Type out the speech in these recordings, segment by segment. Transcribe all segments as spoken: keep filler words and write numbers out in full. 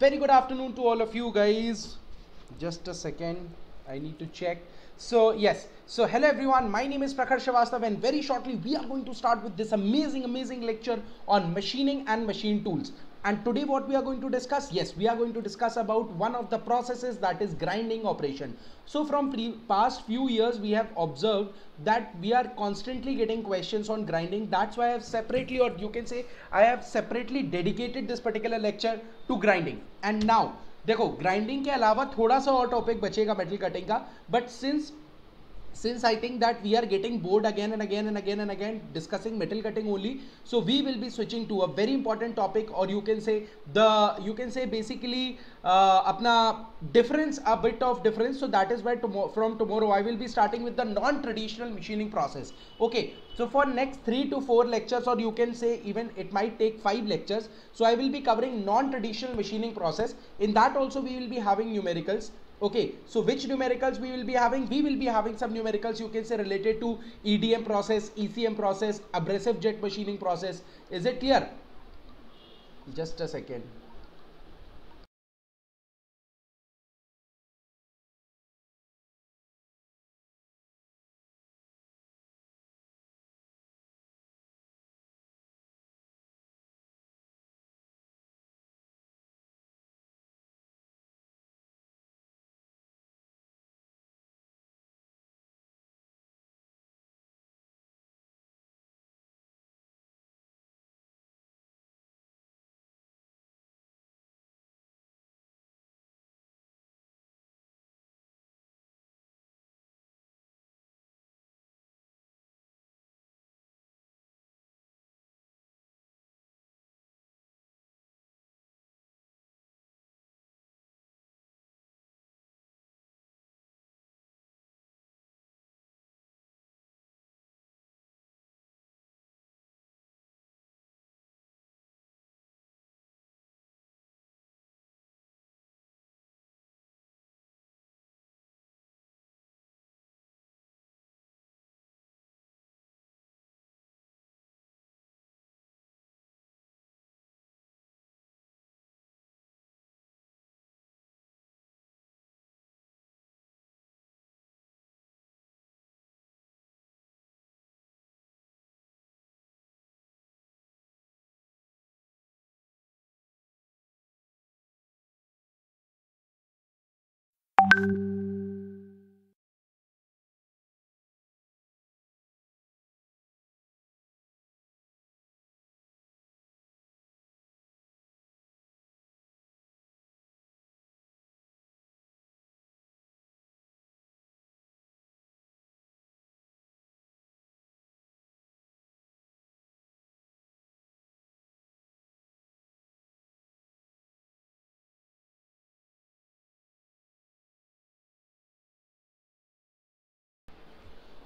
very good afternoon to all of you guys. Just a second, I need to check. So yes, so hello everyone, my name is Prakhar Shrivastava and very shortly we are going to start with this amazing amazing lecture on machining and machine tools. And today what we are going to discuss, yes, we are going to discuss about one of the processes, that is grinding operation. So from pre past few years we have observed that we are constantly getting questions on grinding. That's why I have separately, or you can say I have separately dedicated this particular lecture to grinding. And now देखो grinding के अलावा थोड़ा सा और topic बचेगा metal cutting का, but since Since I think that we are getting bored again and again and again and again discussing metal cutting only, so we will be switching to a very important topic, or you can say the you can say basically uh, apna difference, a bit of difference. So that is why tomorrow, from tomorrow I will be starting with the non-traditional machining process. Okay, so for next three to four lectures, or you can say even it might take five lectures. So I will be covering non-traditional machining process. In that also we will be having numericals. Okay, so which numericals we will be having? We will be having some numericals, you can say, related to E D M process, E C M process, abrasive jet machining process. Is it clear? Just a second.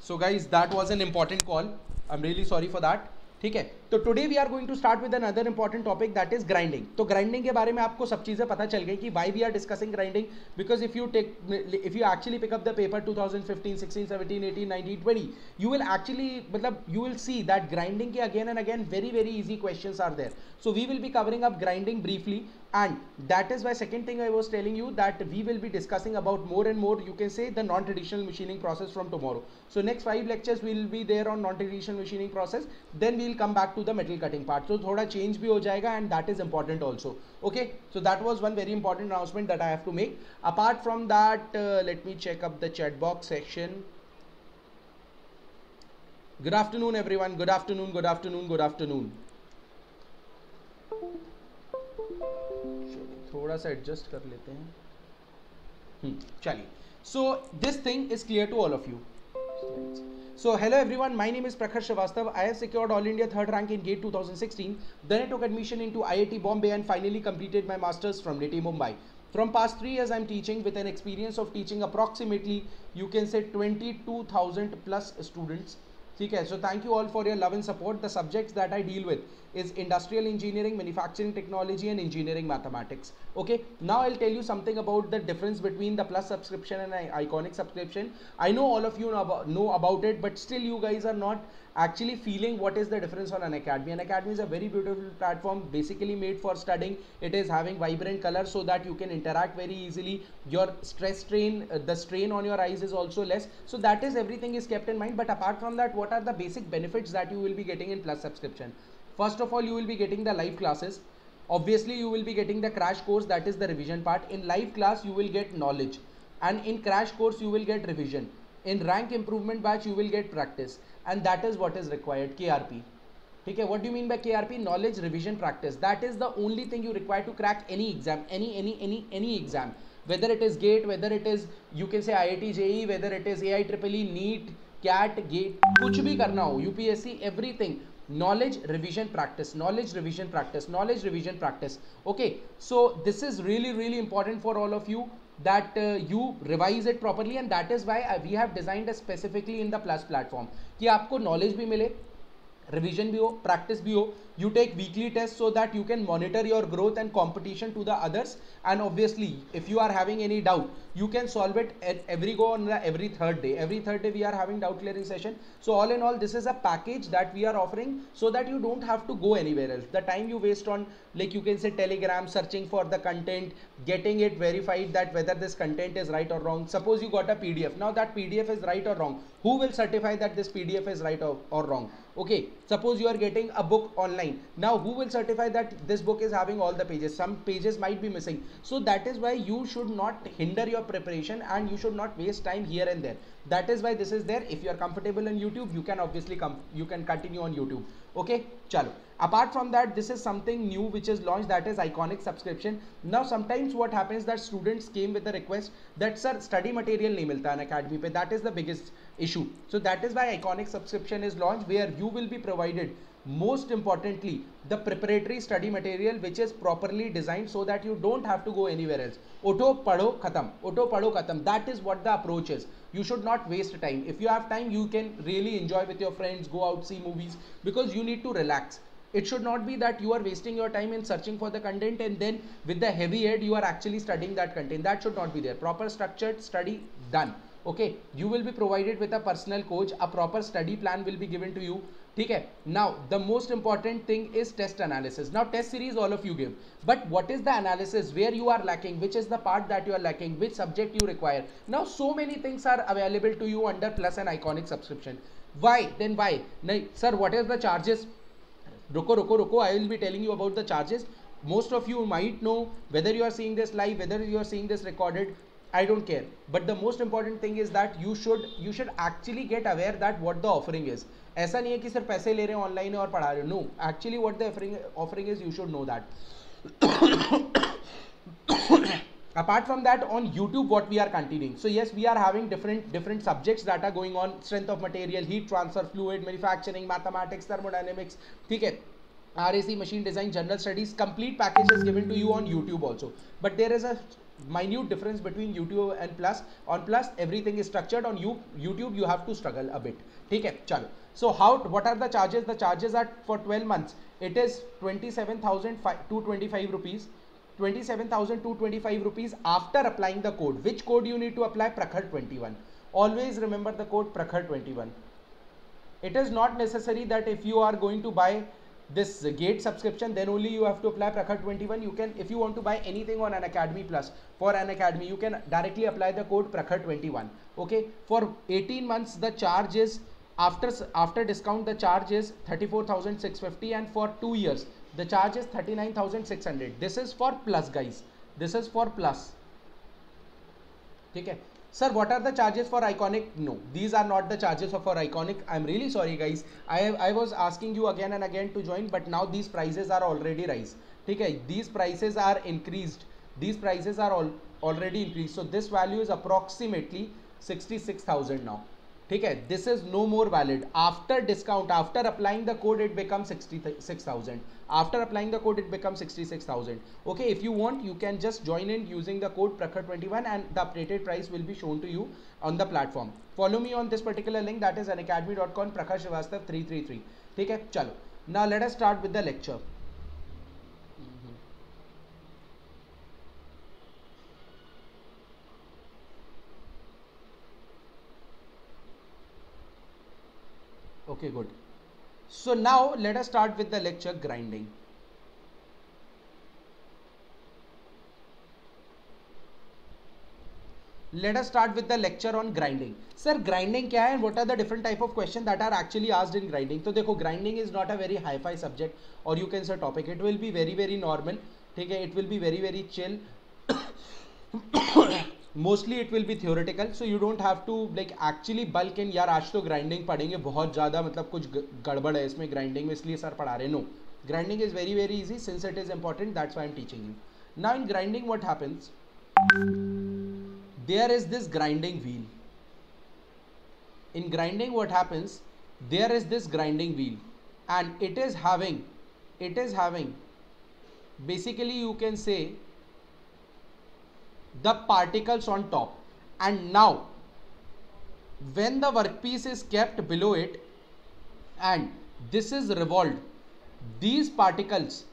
So guys, that was an important call. I'm really sorry for that. ठीक है, तो today we are going to start with another important topic, that is grinding. तो grinding के बारे में आपको सब चीज़ें पता चल गई कि why we are discussing grinding, because if you take if you actually pick up the paper two thousand fifteen sixteen seventeen eighteen nineteen twenty, you will actually मतलब you will see that grinding के again and again very very easy questions are there. So we will be covering up grinding briefly, and that is why second thing I was telling you that we will be discussing about more and more, you can say the non traditional machining process from tomorrow. So next five lectures will be there on non traditional machining process, then we come back to the metal cutting part. So thoda change bhi ho jayega, and that is important also. Okay, so that was one very important announcement that I have to make. Apart from that, uh, let me check up the chat box section. Good afternoon everyone, good afternoon, good afternoon, good afternoon. Thoda sa adjust kar lete hain. hmm chaliye, so this thing is clear to all of you. So hello everyone, my name is Prakhar Shrivastava. I have secured All India third rank in GATE twenty sixteen. Then I took admission into I I T Bombay and finally completed my masters from Leti Mumbai. From past three years, I am teaching with an experience of teaching approximately, you can say, twenty-two thousand plus students. Okay, so thank you all for your love and support. The subjects that I deal with is industrial engineering, manufacturing technology and engineering mathematics. Okay, now I'll tell you something about the difference between the plus subscription and iconic subscription. I know all of you know about, know about it, but still you guys are not actually feeling what is the difference on Unacademy. Unacademy is a very beautiful platform basically made for studying. It is having vibrant colors so that you can interact very easily. Your stress strain, uh, the strain on your eyes is also less. So that is everything is kept in mind. But apart from that, what are the basic benefits that you will be getting in Plus subscription? First of all, you will be getting the live classes. Obviously, you will be getting the crash course, that is the revision part. In live class, you will get knowledge, and in crash course, you will get revision. In rank improvement batch, you will get practice, and that is what is required, K R P. Okay, what do you mean by K R P? Knowledge, revision, practice. That is the only thing you require to crack any exam, any, any, any, any exam. Whether it is GATE, whether it is, you can say I I T J E E, whether it is A I E E E, NEET, CAT, GATE, कुछ भी करना हो, U P S C, everything. Knowledge, revision, practice. Knowledge, revision, practice. Knowledge, revision, practice. Okay, so this is really, really important for all of you, that uh, you revise it properly, and that is why we have designed it specifically in the Plus platform. कि आपको knowledge भी मिले, revision भी हो, practice भी हो. You take weekly tests so that you can monitor your growth and competition to the others. And obviously, if you are having any doubt, you can solve it at every go on the every third day. Every third day we are having doubt clearing session. So all in all, this is a package that we are offering so that you don't have to go anywhere else. The time you waste on, like you can say, Telegram, searching for the content, getting it verified that whether this content is right or wrong. Suppose you got a P D F. Now that P D F is right or wrong. Who will certify that this P D F is right or, or wrong? Okay. Suppose you are getting a book online. Now who will certify that this book is having all the pages? Some pages might be missing. So that is why you should not hinder your preparation, and you should not waste time here and there. That is why this is there. If you are comfortable on YouTube, you can obviously come, you can continue on YouTube. Okay, chalo. Apart from that, this is something new which is launched, that is iconic subscription. Now sometimes what happens that students came with the request that sir study material nahi milta on Unacademy pe. That is the biggest issue. So that is why iconic subscription is launched, where you will be provided, most importantly, the preparatory study material which is properly designed so that you don't have to go anywhere else. Utho, padho, khatam. Utho, padho, khatam. That is what the approach is. You should not waste time. If you have time, you can really enjoy with your friends, go out, see movies, because you need to relax. It should not be that you are wasting your time in searching for the content, and then with the heavy head you are actually studying that content. That should not be there. Proper structured study done. Okay, you will be provided with a personal coach, a proper study plan will be given to you. Okay, now the most important thing is test analysis. Now test series all of you give, but what is the analysis where you are lacking, which is the part that you are lacking, which subject you require? Now so many things are available to you under Plus and iconic subscription. Why? Then why? Now, sir, what is the charges? Ruko, ruko, ruko, I will be telling you about the charges. Most of you might know whether you are seeing this live, whether you are seeing this recorded. I don't care, but the most important thing is that you should you should actually get aware that what the offering is. ऐसा नहीं है कि सिर्फ पैसे ले रहे हो online और पढ़ा रहे हो. No, actually what the offering offering is, you should know that. Apart from that, on YouTube what we are continuing. So yes, we are having different different subjects that are going on: strength of material, heat transfer, fluid, manufacturing, mathematics, thermodynamics. ठीक है. R A C, machine design, general studies, complete package is given to you on YouTube also. But there is a minute difference between YouTube and Plus. On Plus everything is structured. On you, YouTube you have to struggle a bit. ठीक है, चलो. So how, what are the charges? The charges are for twelve months. It is twenty-seven thousand two hundred twenty-five rupees. twenty-seven thousand two hundred twenty-five rupees after applying the code. Which code you need to apply? Prakhar twenty-one. Always remember the code Prakhar twenty-one. It is not necessary that if you are going to buy this GATE subscription, then only you have to apply Prakhar twenty-one. You can, if you want to buy anything on Unacademy Plus, for Unacademy you can directly apply the code Prakhar twenty-one. Okay, for eighteen months the charge is, after after discount the charge is thirty-four thousand six hundred fifty, and for two years the charge is thirty-nine thousand six hundred. This is for Plus, guys. This is for Plus. Okay. Sir, what are the charges for iconic? No, these are not the charges for iconic. I'm really sorry, guys. I I was asking you again and again to join, but now these prices are already rise. ठीक है, these prices are increased. These prices are all already increased. So this value is approximately sixty-six thousand now. ठीक है, this is no more valid. After discount, after applying the code, it becomes sixty-six thousand. After applying the code, it becomes sixty-six thousand. Okay, if you want, you can just join in using the code Prakhar twenty-one, and the updated price will be shown to you on the platform. Follow me on this particular link, that is unacademy dot com, Prakhar Shrivastava three three three. ठीक है, चलो. Now let us start with the lecture. Mm-hmm. Okay, good. So now let us start with the lecture, grinding. Let us start with the lecture on grinding. Sir, grinding क्या है? What are the different type of question that are actually asked in grinding? तो देखो, grinding is not a very hi-fi subject, or you can say topic. It will be very very normal. ठीक है? It will be very very chill. Mostly it will be theoretical, so you don't have to like actually bulk in. यार आज तो grinding पढ़ेंगे बहुत ज़्यादा, मतलब कुछ गड़बड़ है इसमें grinding में, इसलिए सर पढ़ा रहे हैं. No, grinding is very very easy. Since it is important, that's why I'm teaching you. Now in grinding, what happens? There is this grinding wheel. In grinding what happens, there is this grinding wheel and it is having it is having basically you can say the particles on top, and now when the workpiece is kept below it and this is revolved, these particles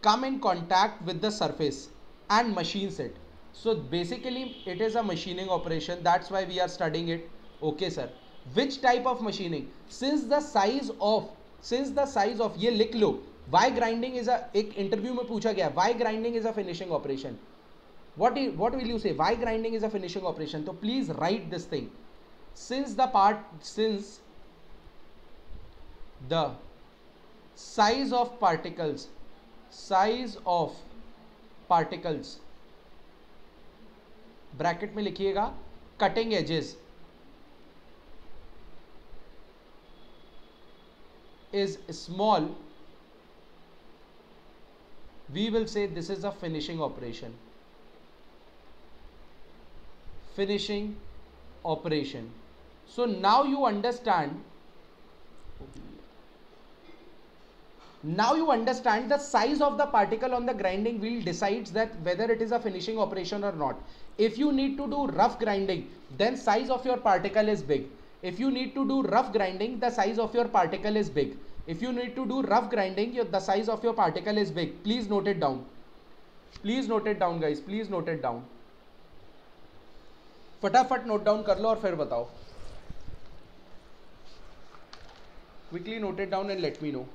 come in contact with the surface and machines it. So basically it is a machining operation, that's why we are studying it. Okay sir, which type of machining? Since the size of since the size of ये लिख लो, why grinding is a, एक interview में पूछा गया, why grinding is a finishing operation. What what will you say? Why grinding is a finishing operation? तो please write this thing. Since the part since the size of particles size of particles bracket में लिखिएगा cutting edges is small, we will say this is a finishing operation. Finishing operation so now you understand Now you understand the size of the particle on the grinding wheel decides that whether it is a finishing operation or not. If you need to do rough grinding, then size of your particle is big. If you need to do rough grinding, the size of your particle is big. If you need to do rough grinding, your, the size of your particle is big. Please note it down. Please note it down, guys. Please note it down. फटाफट note down कर लो और फिर बताओ. Quickly note it down and let me know.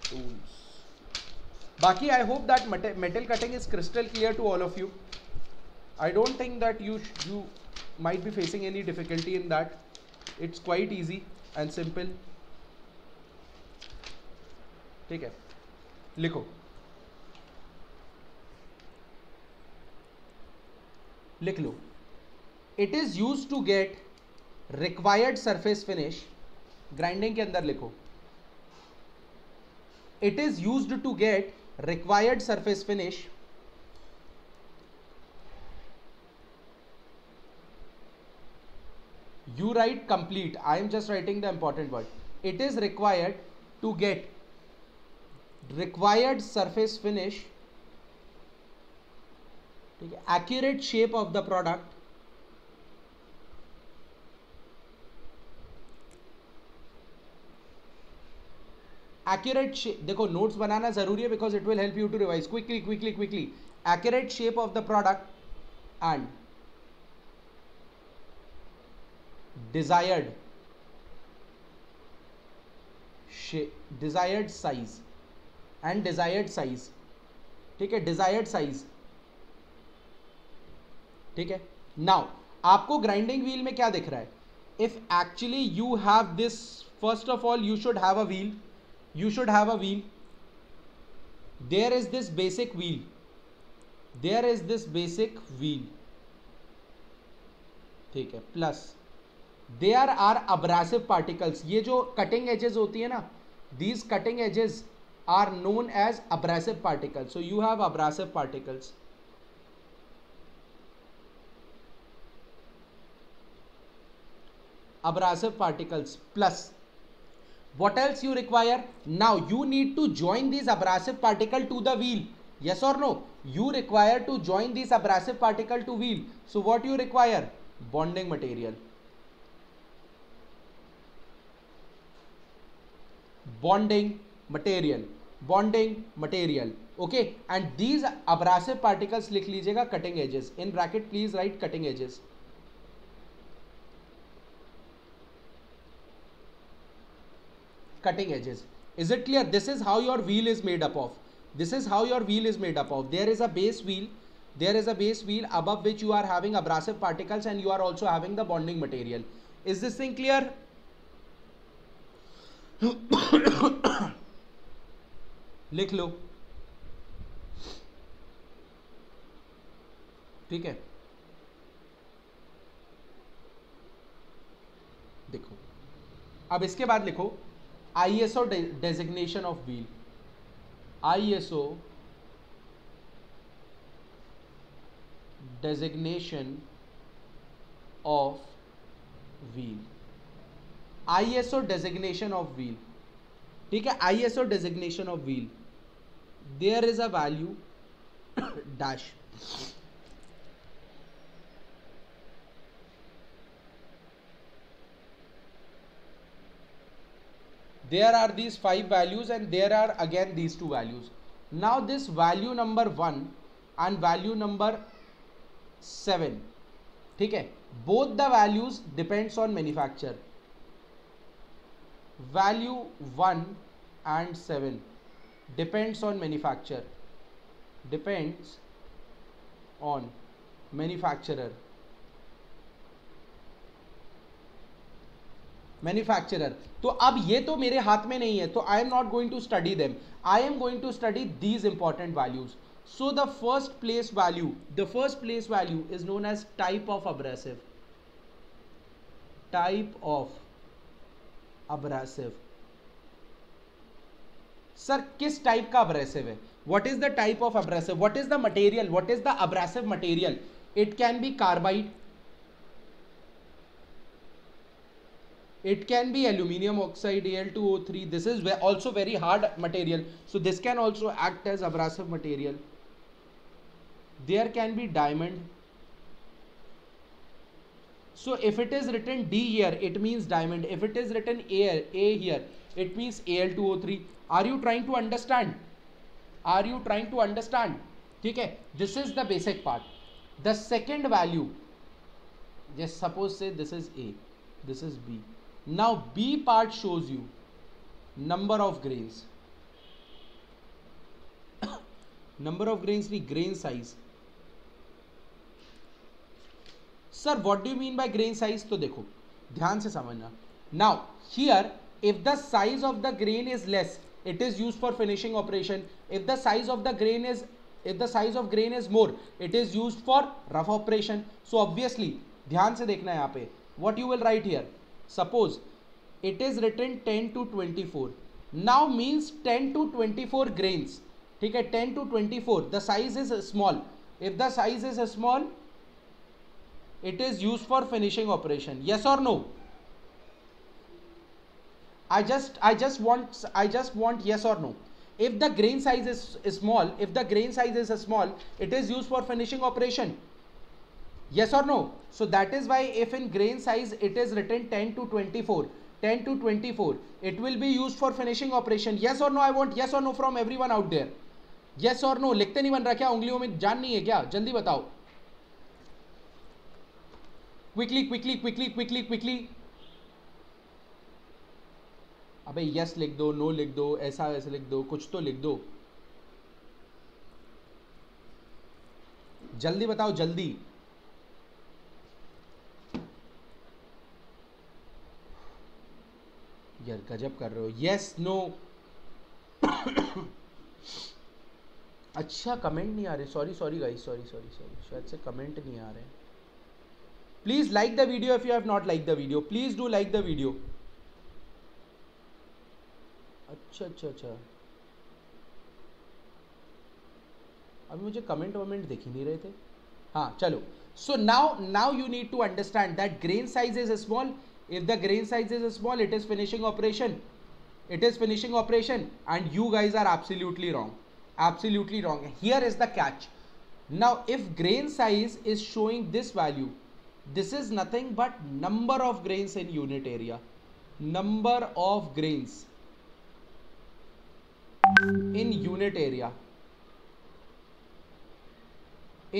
Tools. Baki, I hope that metal, metal cutting is crystal clear to all of you. I don't think that you you might be facing any difficulty in that. It's quite easy and simple. ठीक है, लिखो लिख लो. It is used to get required surface finish. Grinding के अंदर लिखो. It is used to get required surface finish you write complete I am just writing the important word it is required to get required surface finish accurate shape of the product accurate shape. देखो notes बनाना जरूरी है because it will help you to revise quickly quickly quickly accurate shape of the product and desired shape desired size and desired size ठीक है desired size ठीक है. Now आपको grinding wheel में क्या दिख रहा है? If actually you have this, first of all you should have a wheel. You should have a wheel. There is this basic wheel. There is this basic wheel. ठीक है. Plus, there are abrasive particles. ये जो cutting edges होती है ना, these cutting edges are known as abrasive particles. So you have abrasive particles. Abrasive particles plus. What else you require? Now you need to join these abrasive particle to the wheel. Yes or no? You require to join these abrasive particle to wheel. So what you require? Bonding material. bonding material, bonding material, okay and these abrasive particles लिख लीजिएगा cutting edges, in bracket please write cutting edges. Cutting edges. Is it clear? This is how your wheel is made up of. This is how your wheel is made up of. There is a base wheel. There is a base wheel above which you are having abrasive particles and you are also having the bonding material. Is this thing clear? लिख लो, ठीक है. देखो अब इसके बाद लिखो I S O designation of wheel. I S O designation of wheel. I S O designation of wheel. ठीक है, I S O designation of wheel. There is a value dash. There are these five values and there are again these two values. Now this value number one and value number seven, ठीक है, both the values depends on manufacturer. Value one and seven depends on manufacturer, depends on manufacturer. Manufacturer तो अब ये तो मेरे हाथ में नहीं है, तो I am not going to study them, I am going to study these important values. So the first place value, the first place value is known as type of abrasive, type of abrasive. Sir किस type का abrasive है? What is the type of abrasive? What is the material? What is the abrasive material? It can be carbide, it can be aluminium oxide, A L two O three. This is also very hard material, so this can also act as abrasive material. There can be diamond, so if it is written D here it means diamond, if it is written A, A here it means A L two O three. Are you trying to understand? Are you trying to understand? ठीक है, this is the basic part. The second value, just suppose say this is A, this is B. Now B part shows you number of grains, number of grains means grain size. Sir what do you mean by grain size? तो देखो ध्यान से समझना. Now here if the size of the grain is less it is used for finishing operation, if the size of the grain is, if the size of grain is more it is used for rough operation. So obviously ध्यान से देखना है यहाँ पे, what you will write here. Suppose it is written ten to twenty-four, now means ten to twenty-four grains, ठीक है, ten to twenty-four, the size is small, if the size is small it is used for finishing operation. Yes or no? I just I just want I just want yes or no. If the grain size is small, if the grain size is small it is used for finishing operation. Yes or no? So that is why if in grain size it is written ten to twenty-four, ten to twenty-four, it will be used for finishing operation. Yes or no? I want yes or no from everyone out there. Yes or no? लिखते नहीं बन रहा क्या? उंगलियों में जान नहीं है क्या? जल्दी बताओ. Quickly, quickly, quickly, quickly, quickly. अबे yes लिख दो, no लिख दो, ऐसा वैसे लिख दो, कुछ तो लिख दो. जल्दी बताओ जल्दी. यार गजब कर रहे हो. Yes no. अच्छा कमेंट नहीं आ रहे, sorry sorry guys, sorry sorry sorry शायद से कमेंट नहीं आ रहे. Please like the video if you have not like the video, please do like the video. अच्छा अच्छा अच्छा अभी मुझे कमेंट वमेंट देख ही नहीं रहे थे. हाँ चलो, so now now you need to understand that grain size is small. If the grain size is small, it is finishing operation. It is finishing operation, and you guys are absolutely wrong. Absolutely wrong. Here is the catch. Now, if grain size is showing this value, this is nothing but number of grains in unit area. Number of grains. In unit area,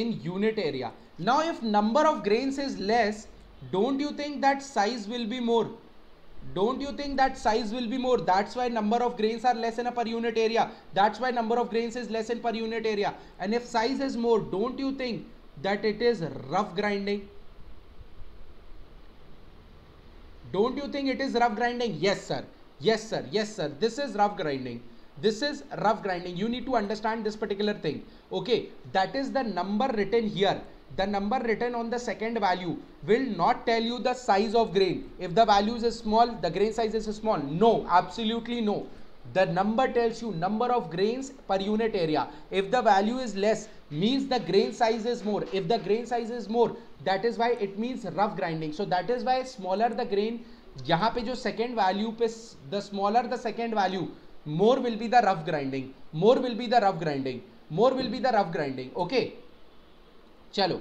in unit area. Now if number of grains is less, don't you think that size will be more? Don't you think that size will be more? That's why number of grains are less in a per unit area. That's why number of grains is less in per unit area. And if size is more, don't you think that it is rough grinding? Don't you think it is rough grinding? Yes sir, yes sir, yes sir, this is rough grinding. This is rough grinding. You need to understand this particular thing. Okay, that is the number written here. The number written on the second value will not tell you the size of grain. If the value is small, the grain size is small. No, absolutely no. The number tells you number of grains per unit area. If the value is less, means the grain size is more. If the grain size is more, that is why it means rough grinding. So that is why smaller the grain, यहाँ पे जो second value पे the smaller the second value, more will be the rough grinding. More will be the rough grinding. More will be the rough grinding. Okay. चलो,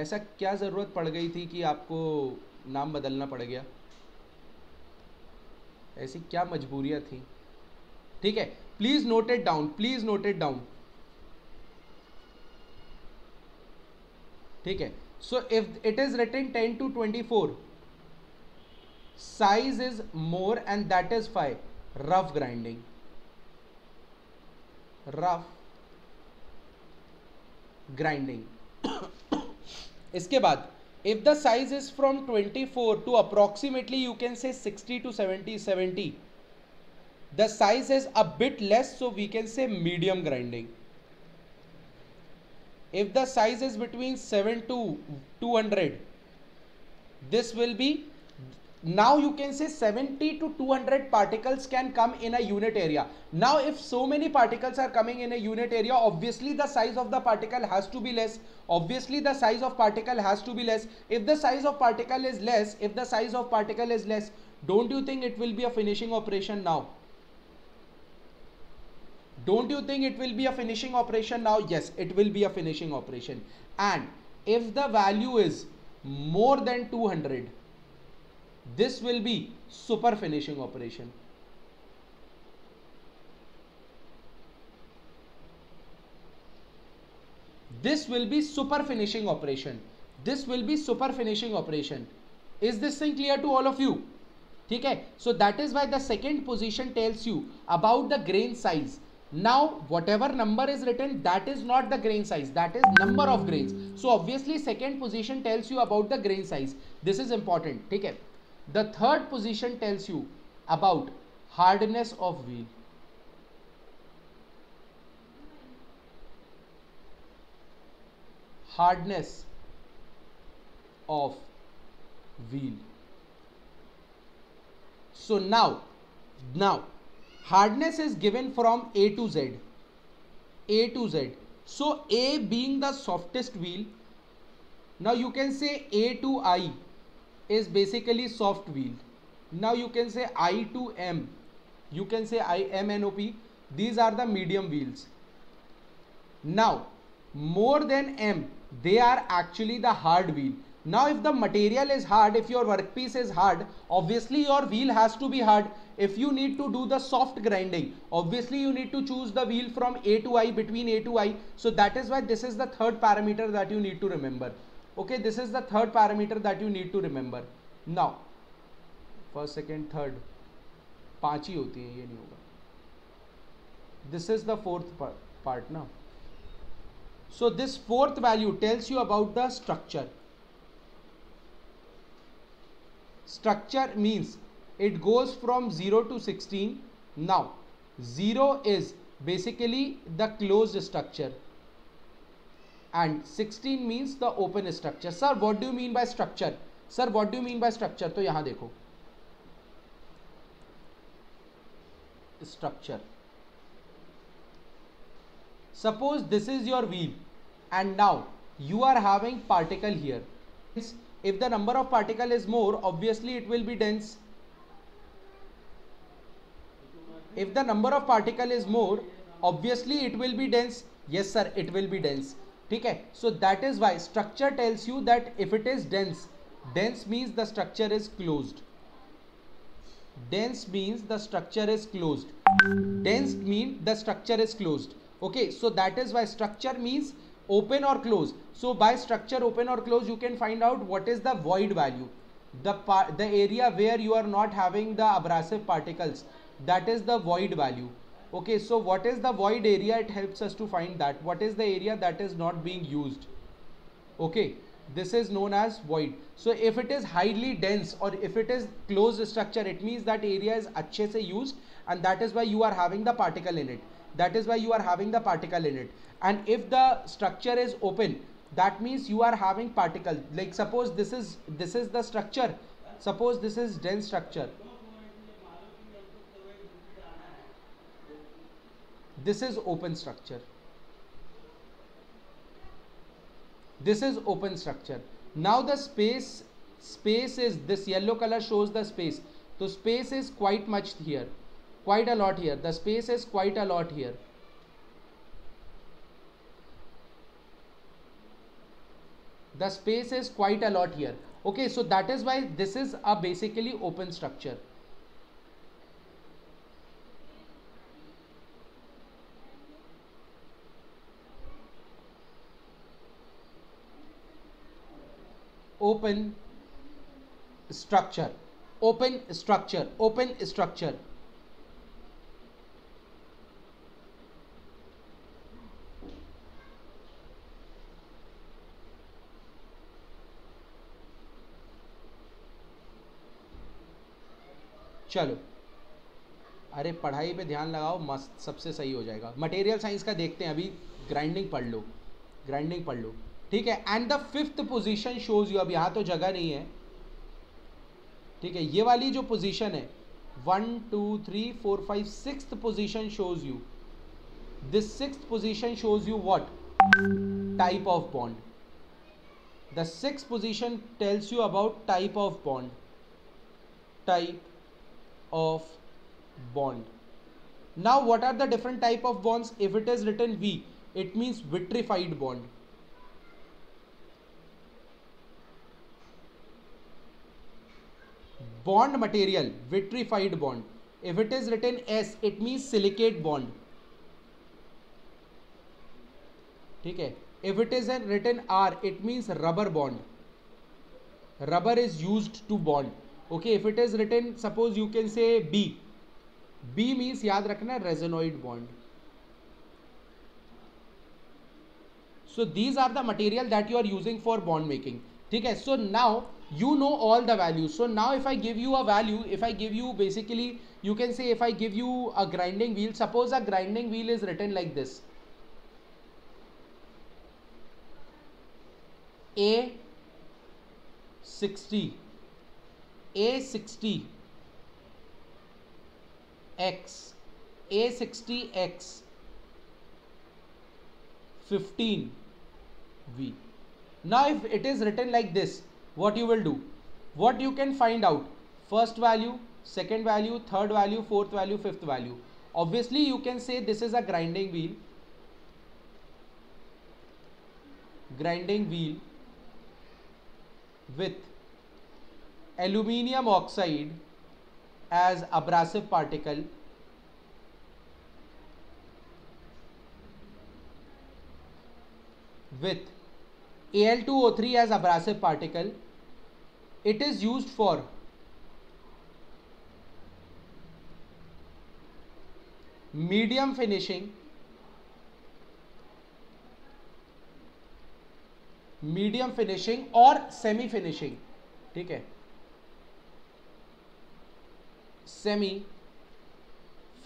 ऐसा क्या जरूरत पड़ गई थी कि आपको नाम बदलना पड़ गया? ऐसी क्या मजबूरियां थी? ठीक है, please note it down, please note it down. ठीक है, so if it is written ten to twenty four, size is more and that is why rough grinding, rough grinding. इसके बाद if the size is from twenty-four to approximately you can say sixty to seventy, the size is a bit less, so we can say medium grinding. If the size is between seven to two hundred, this will be, now you can say seventy to two hundred particles can come in a unit area. Now if so many particles are coming in a unit area, obviously the size of the particle has to be less. Obviously the size of particle has to be less. If the size of particle is less, if the size of particle is less, don't you think it will be a finishing operation now? Don't you think it will be a finishing operation now? Yes, it will be a finishing operation. And if the value is more than two hundred, this will be super finishing operation. This will be super finishing operation. This will be super finishing operation. Is this thing clear to all of you? ठीक है, so that is why the second position tells you about the grain size. Now whatever number is written, that is not the grain size, that is number of grains. So obviously second position tells you about the grain size. This is important. ठीक है, the third position tells you about hardness of wheel. Hardness of wheel. So now, now hardness is given from A to Z. A to Z. So A being the softest wheel. Now you can say A to I is basically soft wheel. Now you can say I to M, you can say I M N O P, these are the medium wheels. Now more than M, they are actually the hard wheel. Now if the material is hard, if your workpiece is hard, obviously your wheel has to be hard. If you need to do the soft grinding, obviously you need to choose the wheel from A to I, between A to I. So that is why this is the third parameter that you need to remember. Okay, this is the third parameter that you need to remember. Now, first, second, third, पाँच ही होती है, ये नहीं होगा. This is the fourth part, part ना. So this fourth value tells you about the structure. Structure means it goes from zero to sixteen. Now, zero is basically the closed structure. And sixteen means the open structure. Sir, what do you mean by structure? Sir, what do you mean by structure? तो यहाँ देखो structure. Suppose this is your wheel, and now you are having particle here. If the number of particle is more, obviously it will be dense. If the number of particle is more, obviously it will be dense. Yes, sir, it will be dense. ठीक है, so that is why structure tells you that if it is dense, dense means the structure is closed. Dense means the structure is closed. Dense means the structure is closed. Okay, so that is why structure means open or closed. So by structure open or closed, you can find out what is the void value, the part, the area where you are not having the abrasive particles. That is the void value. Okay, so what is the void area? It helps us to find that. What is the area that is not being used? Okay, this is known as void. So if it is highly dense or if it is closed structure, it means that area is अच्छे से used and that is why you are having the particle in it. That is why you are having the particle in it. And if the structure is open, that means you are having particle. Like suppose this is this is the structure. Suppose this is dense structure. This is open structure. This is open structure. Now the space space is, this yellow color shows the space. So space is quite much here, quite a lot here. The space is quite a lot here. The space is quite a lot here. Okay, so that is why this is a basically open structure. Open structure, open structure, open structure. चलो, अरे पढ़ाई पे ध्यान लगाओ, मस्त, सबसे सही हो जाएगा. मटेरियल साइंस का देखते हैं अभी. ग्राइंडिंग पढ़ लो, ग्राइंडिंग पढ़ लो, ठीक है. And the fifth position shows you. अब यहाँ तो जगह नहीं है, ठीक है. ये वाली जो पोजीशन है, one two three four five sixth position shows you. This sixth position shows you what type of bond. The sixth position tells you about type of bond. Type of bond. Now what are the different type of bonds. If it is written V, it means vitrified bond. Bond material, vitrified bond. If it is written S, it means silicate bond. ठीक है. If it is written R, it means rubber bond. Rubber is used to bond. Okay. If it is written, suppose you can say B. B means याद रखना resinoid bond. So these are the material that you are using for bond making. ठीक है. So now you know all the values. So now if I give you a value, if I give you basically, you can say if I give you a grinding wheel, suppose a grinding wheel is written like this. A sixty, A sixty X, A sixty X, fifteen V. Now if it is written like this, what you will do, what you can find out, first value, second value, third value, fourth value, fifth value. Obviously you can say this is a grinding wheel, grinding wheel with aluminium oxide as abrasive particle. With A L two O three as abrasive particle. It is used for medium finishing, medium finishing or semi finishing. ठीक है, semi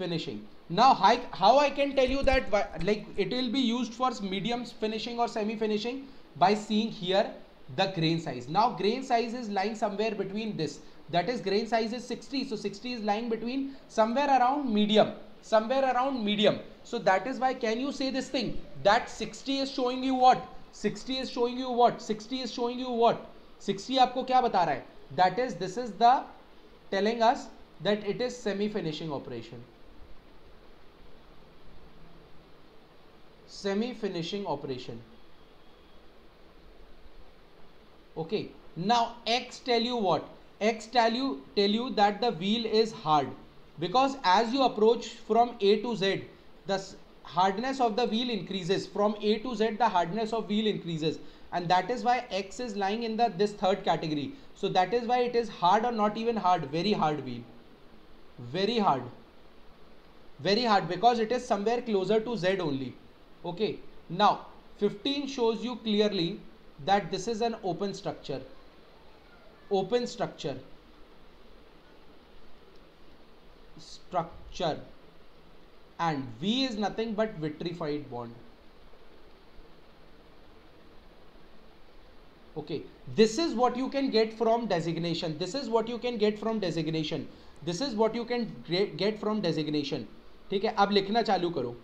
finishing. Now how, how I can tell you that, like, it will be used for medium finishing or semi finishing by seeing here the grain size. Now grain size is lying somewhere between this, that is grain size is sixty, so sixty is lying between somewhere around medium, somewhere around medium. So that is why can you say this thing that sixty is showing you what, sixty is showing you what, sixty is showing you what, sixty आपको क्या बता रहा है, that is, this is the telling us that it is semi finishing operation, semi finishing operation. Okay, now X tell you what, X tell you tell you that the wheel is hard because as you approach from A to Z, the hardness of the wheel increases. From A to Z, the hardness of wheel increases, and that is why X is lying in the this third category. So that is why it is hard or not even hard, very hard wheel, very hard, very hard because it is somewhere closer to Z only. Okay. Now fifteen shows you clearly that this is an open structure. Open structure structure and V is nothing but vitrified bond. Okay, this is what you can get from designation. This is what you can get from designation. This is what you can get from designation. ठीक है, अब लिखना चालू करो.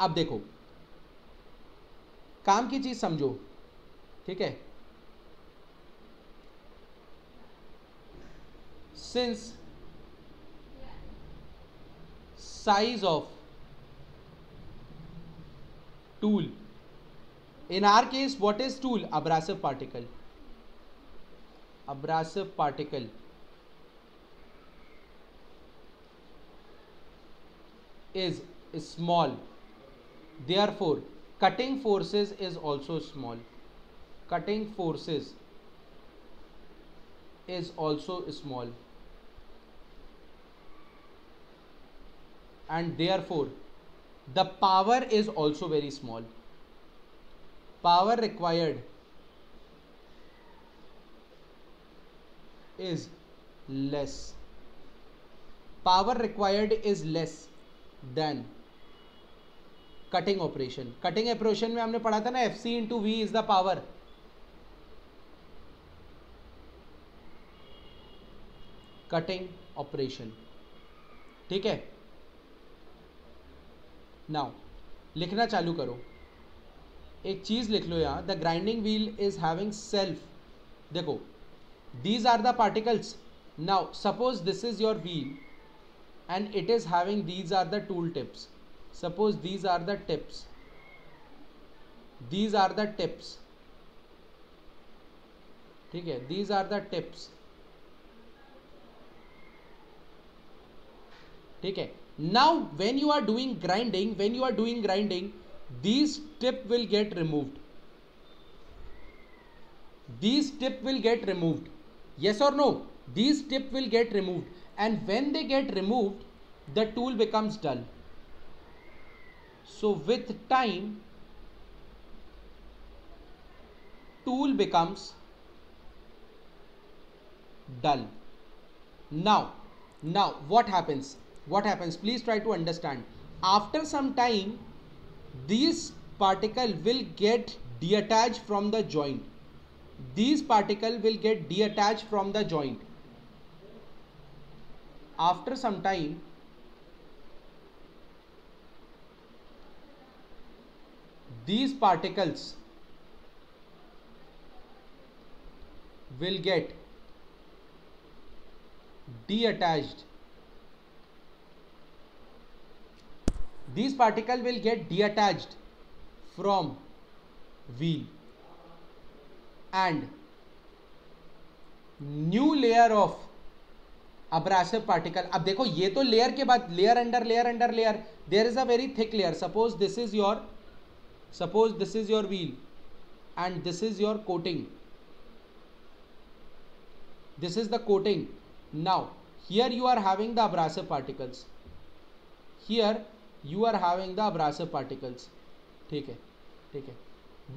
अब देखो, काम की चीज समझो. ठीक है, since size of tool, in our case what is tool, abrasive particle, abrasive particle is small, therefore cutting forces is also small, cutting forces is also small, and therefore the power is also very small, power required is less, power required is less than cutting operation. Cutting operation में हमने पढ़ा था ना, F C into V is the power. Cutting operation, ठीक है. Now लिखना चालू करो, एक चीज लिख लो यहाँ, the grinding wheel is having self. देखो, these are the particles. Now suppose this is your wheel and it is having, these are the tool tips. Suppose these are the tips, these are the tips, ठीक है, these are the tips, ठीक है. Now when you are doing grinding, when you are doing grinding, these tip will get removed, these tip will get removed, yes or no, these tip will get removed, and when they get removed the tool becomes dull. So with time tool becomes dull. Now, now what happens? What happens? Please try to understand. After some time, these particle will get detached from the joint. These particle will get detached from the joint. After some time, these particles will get detached, these particle will get detached from wheel and new layer of abrasive particle. अब देखो, ये तो layer के बाद layer under layer under layer, there is a very thick layer. Suppose this is your, suppose this is your wheel and this is your coating, this is the coating. Now here you are having the abrasive particles, here you are having the abrasive particles, ठीक है, ठीक है.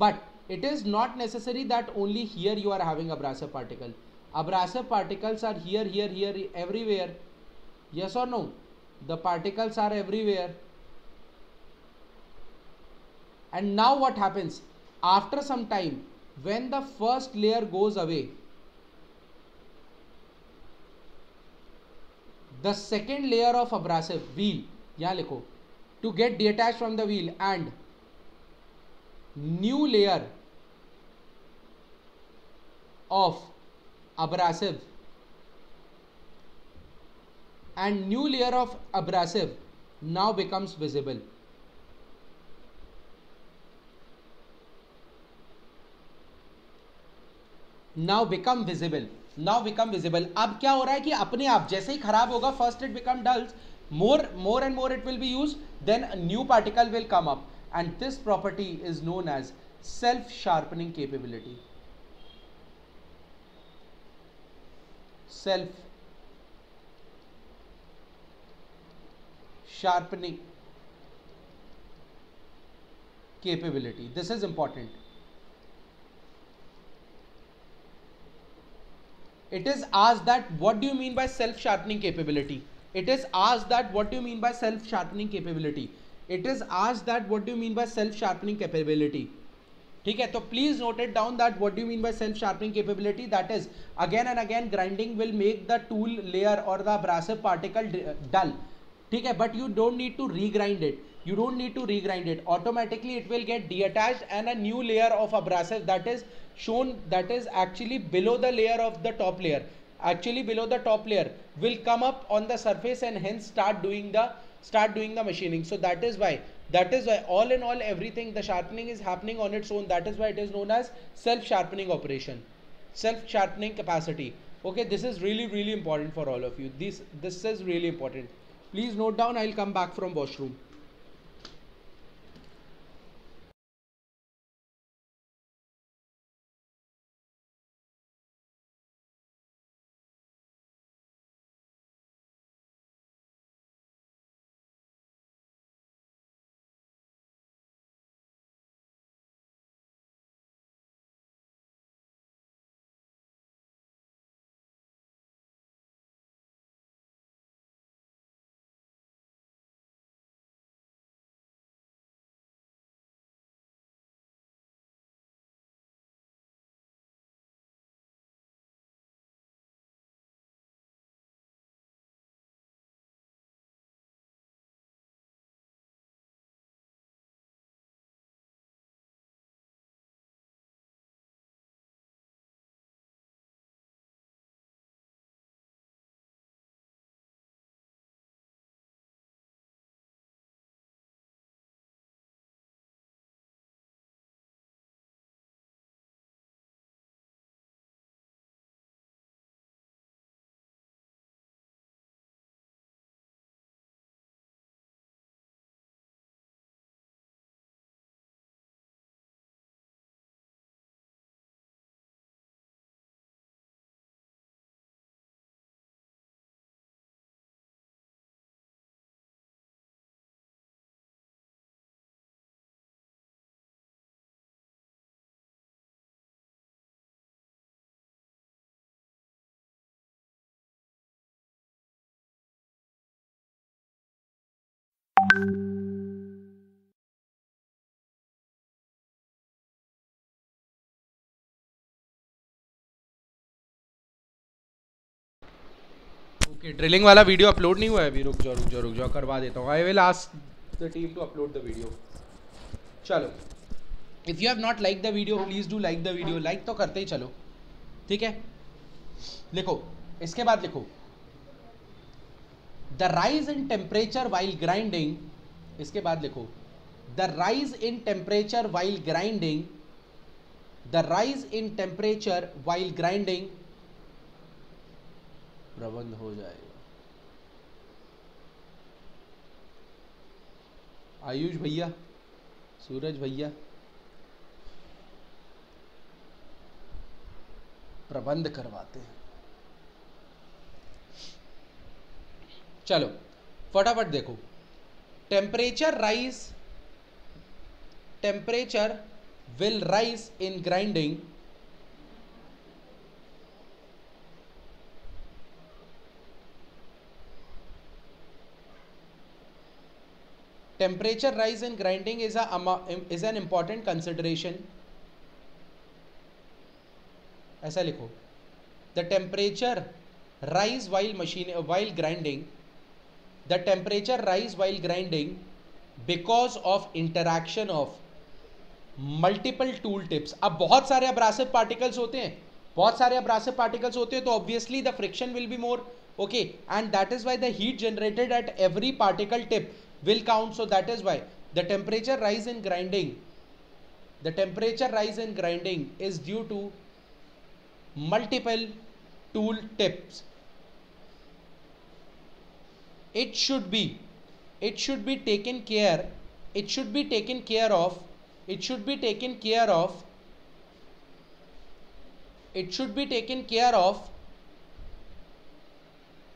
But it is not necessary that only here you are having abrasive particle. Abrasive particles are here, here, here, everywhere. Yes or no? The particles are everywhere. And now what happens? After some time, when the first layer goes away, the second layer of abrasive wheel, यहाँ लिखो, to get detached from the wheel and new layer of abrasive and new layer of abrasive now becomes visible. Now become visible, now become visible. अब क्या हो रहा है कि अपने आप जैसे ही खराब होगा, first it become dulls, more more and more it will be use, then new particle will come up and this property is known as self sharpening capability, self sharpening capability. This is important. It is asked that what do you mean by self sharpening capability, it is asked that what do you mean by self sharpening capability It is asked that what do you mean by self sharpening capability. ठीक है, तो please note it down that what do you mean by self sharpening capability. That is again and again grinding will make the tool layer or the abrasive particle dull. ठीक है, but you don't need to regrind it. You don't need to regrind it. Automatically it will get deattached and a new layer of abrasive that is shown, that is actually below the layer of the top layer, actually below the top layer will come up on the surface and hence start doing the start doing the machining. So that is why, that is why all in all everything, the sharpening is happening on its own. That is why it is known as self sharpening operation, self sharpening capacity. Okay, this is really really important for all of you. This this is really important. Please note down. I'll come back from washroom. Okay, drilling वाला video upload नहीं हुआ है अभी, रुक जाओ रुक जाओ रुक जाओ करवा देता हूँ। I will ask the team to upload the video. चलो, if you have not like the video please do like the video, like तो करते ही चलो। ठीक है, लिखो, इसके बाद लिखो The rise in temperature while grinding, इसके बाद लिखो the rise in temperature while grinding, the rise in temperature while grinding प्रबंध हो जाएगा। आयुष भैया, सूरज भैया, प्रबंध करवाते हैं। चलो फटाफट देखो, temperature rise, temperature will rise in grinding, temperature rise in grinding is a is an important consideration. ऐसा लिखो, the temperature rise while machine while grinding, the temperature rise while grinding because of interaction of multiple tool tips. अब बहुत सारे abrasive particles होते हैं, बहुत सारे abrasive particles होते हैं, तो obviously the friction will be more, okay, and that is why the heat generated at every particle tip will count. So that is why the temperature rise in grinding, the temperature rise in grinding is due to multiple tool tips. It should be, it should be taken care, it should be taken care of, it should be taken care of, it should be taken care of,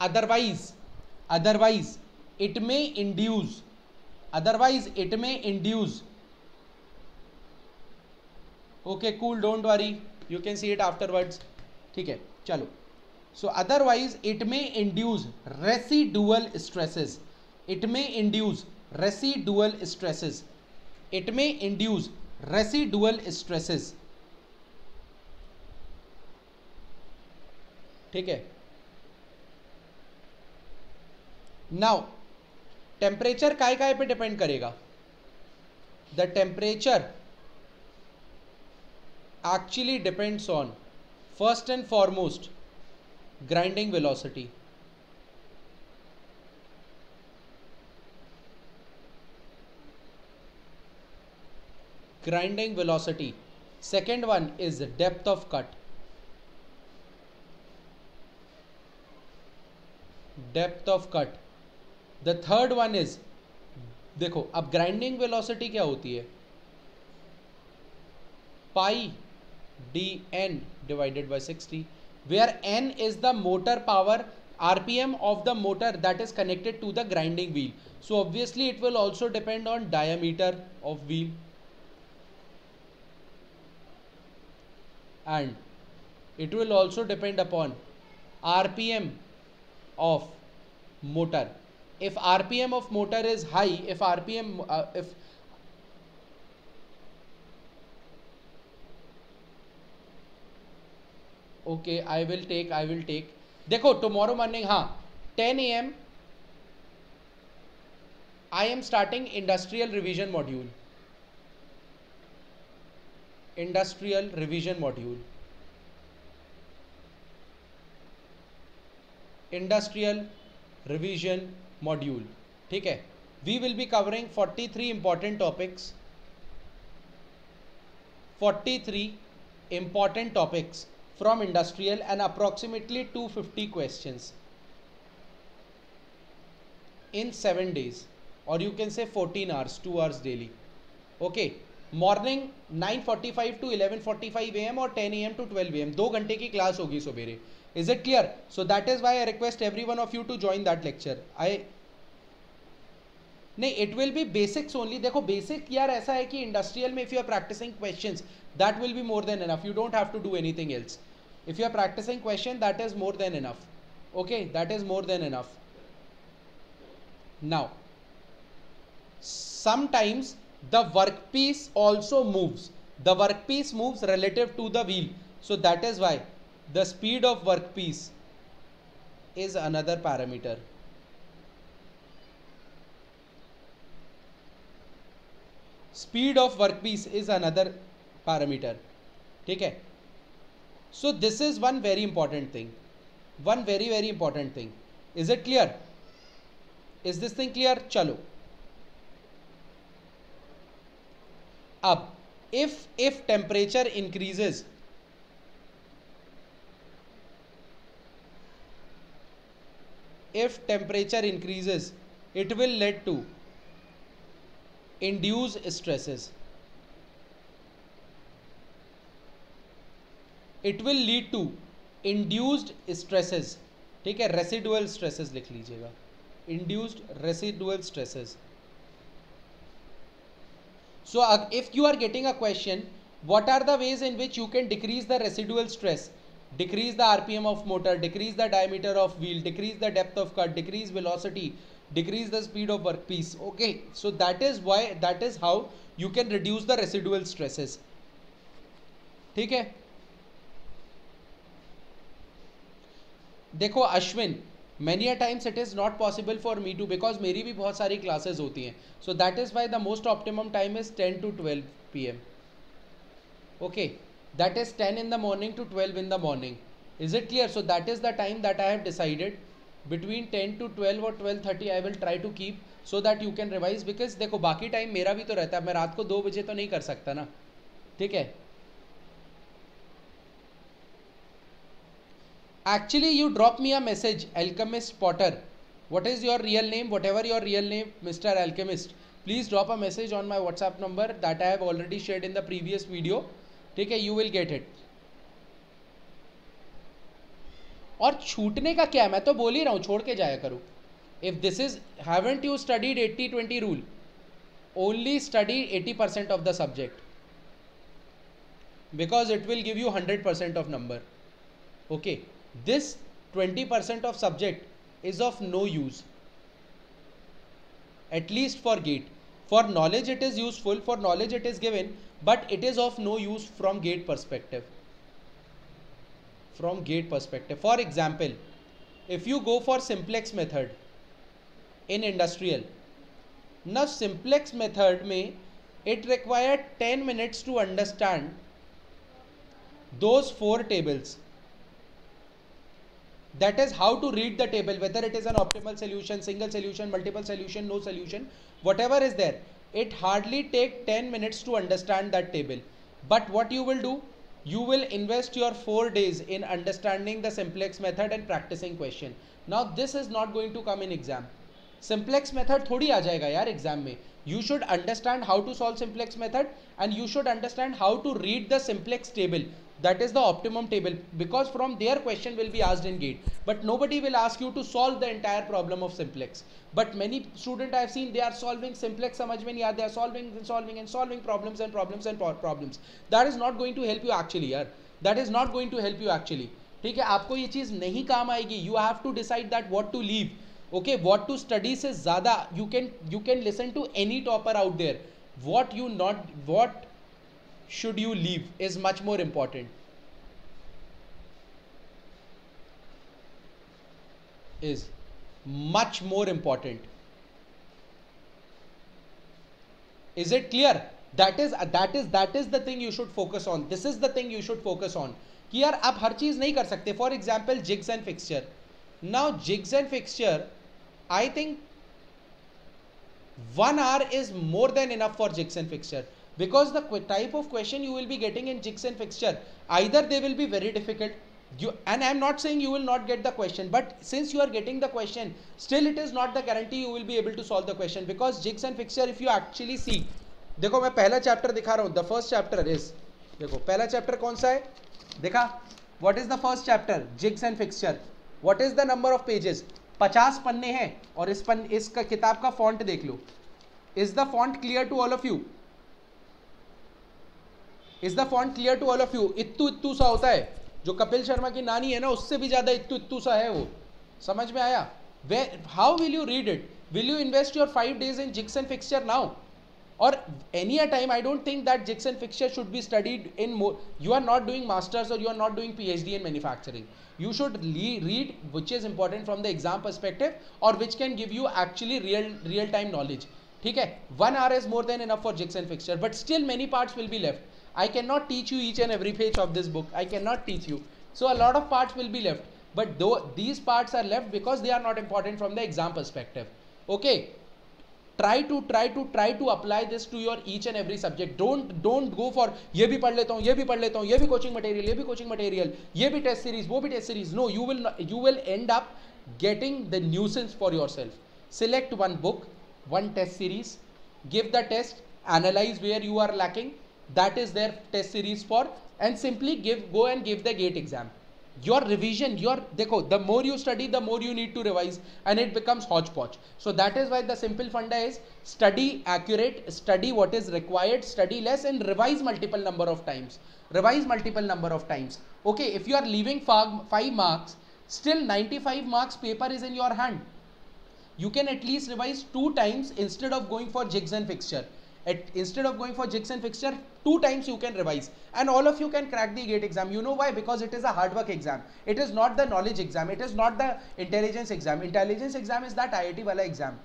otherwise, otherwise it may induce, otherwise it may induce. Okay, cool, don't worry, you can see it afterwards. ठीक है, चलो. So otherwise it may induce residual stresses. It may induce residual stresses. It may induce residual stresses. ठीक है. Now temperature काय काय पे depend करेगा. The temperature actually depends on first and foremost grinding velocity. Grinding velocity. Second one is depth of cut. Depth of cut. The third one is, देखो अब grinding velocity क्या होती है, pi d n divided by sixty, where n is the motor power, R P M of the motor that is connected to the grinding wheel. So obviously it will also depend on diameter of wheel. And it will also depend upon R P M of motor. If R P M of motor is high, if R P M, uh, if okay I will take I will take देखो tomorrow morning हाँ ten A M I am starting industrial revision module industrial revision module industrial revision module ठीक है. We will be covering forty three important topics forty three important topics from industrial and approximately two hundred fifty questions in seven days, or you can say fourteen hours, two hours daily. Okay, morning nine forty-five to eleven forty-five a m or ten a m to twelve a m दो घंटे की class होगी सवेरे. Is it clear? So that is why I request every one of you to join that lecture. I नहीं, it will be basics only. देखो basic यार ऐसा है कि industrial में if you are practicing questions that will be more than enough. You don't have to do anything else. If you are practicing question that is more than enough. Okay, that is more than enough. Now, sometimes the workpiece also moves. The workpiece moves relative to the wheel. So that is why the speed of workpiece is another parameter. Speed of workpiece is another parameter. ठीक है. So this is one very important thing. One very very important thing. Is it clear? Is this thing clear? चलो. अब if if temperature increases, if temperature increases, it will lead to induce stresses. It will lead to induced stresses. ठीक है, residual stresses लिख लीजिएगा, induced residual stresses. So if you are getting a question, what are the ways in which you can decrease the residual stress? Decrease the R P M of motor, decrease the diameter of wheel, decrease the depth of cut, decrease velocity, decrease the speed of workpiece. Okay, so that is why, that is how you can reduce the residual stresses. ठीक है. देखो Ashwin, many a times it is not possible for me to, because मेरी भी बहुत सारी classes होती हैं. So that is why the most optimum time is ten to twelve p m Okay, that is ten in the morning to twelve in the morning. Is it clear? So that is the time that I have decided. Between ten to twelve or twelve thirty I will try to keep so that you can revise, because देखो बाकी time मेरा भी तो रहता है. मैं रात को दो बजे तो नहीं कर सकता ना. ठीक है. Actually, you drop me a message, Alchemist Potter. What is your real name? Whatever your real name, Mister Alchemist. Please drop a message on my WhatsApp number that I have already shared in the previous video. ठीक है, you will get it. और छूटने का क्या है, मैं तो बोल ही रहा हूँ, छोड़ के जाया करो. If this is, haven't you studied eighty twenty rule? Only study eighty percent of the subject because it will give you one hundred percent of number. Okay, this twenty percent of subject is of no use, at least for GATE. For knowledge it is useful, for knowledge it is given, but it is of no use from GATE perspective. From GATE perspective, for example, if you go for simplex method in industrial, now simplex method में it required ten minutes to understand those four tables. That is how to read the table, whether it is an optimal solution, single solution, multiple solution, no solution, whatever is there. It hardly take ten minutes to understand that table. But what you will do, you will invest your four days in understanding the simplex method and practicing question. Now this is not going to come in exam. Simplex method थोड़ी आ जाएगा यार exam में. You should understand how to solve simplex method and you should understand how to read the simplex table. That is the optimum table, because from there question will be asked in GATE. But nobody will ask you to solve the entire problem of simplex. But many students I have seen, they are solving simplex, समझ में नहीं आते, they are solving and solving and solving problems and problems and problems. That is not going to help you actually यार. That is not going to help you actually. ठीक है, आपको ये चीज़ नहीं काम आएगी. You have to decide that what to leave. Okay, what to study से ज़्यादा you can you can listen to any topper out there. What you not what should you leave is much more important. Is much more important. Is it clear? That is that is that is the thing you should focus on. This is the thing you should focus on. कि यार आप हर चीज़ नहीं कर सकते. For example, jigs and fixture. Now jigs and fixture, I think one hour is more than enough for jigs and fixture, because the type of question you will be getting in jigs and fixture, either they will be very difficult, you, and I am not saying you will not get the question, but since you are getting the question, still it is not the guarantee you will be able to solve the question, because jigs and fixture, if you actually see, देखो मैं पहला chapter दिखा रहा हूँ, the first chapter is, देखो पहला chapter कौन सा है, देखा, what is the first chapter, jigs and fixture. What is the number of pages? पचास पन्ने हैं, और इस पन इस किताब का फॉन्ट देख लो. Is the font clear to all of you? Is the font clear to all of you? इत्तू इत्तू सा होता है, जो कपिल शर्मा की नानी है ना, उससे भी ज़्यादा इत्तू इत्तू सा है वो. समझ में आया? Where, how will you read it? Will you invest your five days in jigs and fixture now? Or any a time, I don't think that jigs and fixture should be studied in more. You are not doing masters or you are not doing PhD in manufacturing. You should read which is important from the exam perspective or which can give you actually real real time knowledge. ठीक है, one hour is more than enough for jigs and fixture, but still many parts will be left. I cannot teach you each and every page of this book. I cannot teach you. So a lot of parts will be left, but though these parts are left because they are not important from the exam perspective. Okay. Try to try to try to apply this to your each and every subject. Don't don't go for ये भी पढ़ लेता हूँ, ये भी पढ़ लेता हूँ, ये भी कोचिंग मटेरियल, ये भी कोचिंग मटेरियल, ये भी टेस्ट सीरीज, वो भी test series. No, you will not, you will end up getting the nuisance for yourself. Select one book, one test series, give the test, analyze where you are lacking. That is their test series for, and simply give go and give the GATE exam. Your revision, your देखो, the more you study, the more you need to revise, and it becomes hodgepodge. So that is why the simple funda is study accurate, study what is required, study less, and revise multiple number of times. Revise multiple number of times. Okay, if you are leaving five, five marks, still ninety-five marks paper is in your hand. You can at least revise two times instead of going for jigs and fixture. At, instead of going for jigs and fixture, two times you can revise, and all of you can crack the GATE exam. You know why? Because it is a hard work exam. It is not the knowledge exam. It is not the intelligence exam. Intelligence exam is that I I T wala exam.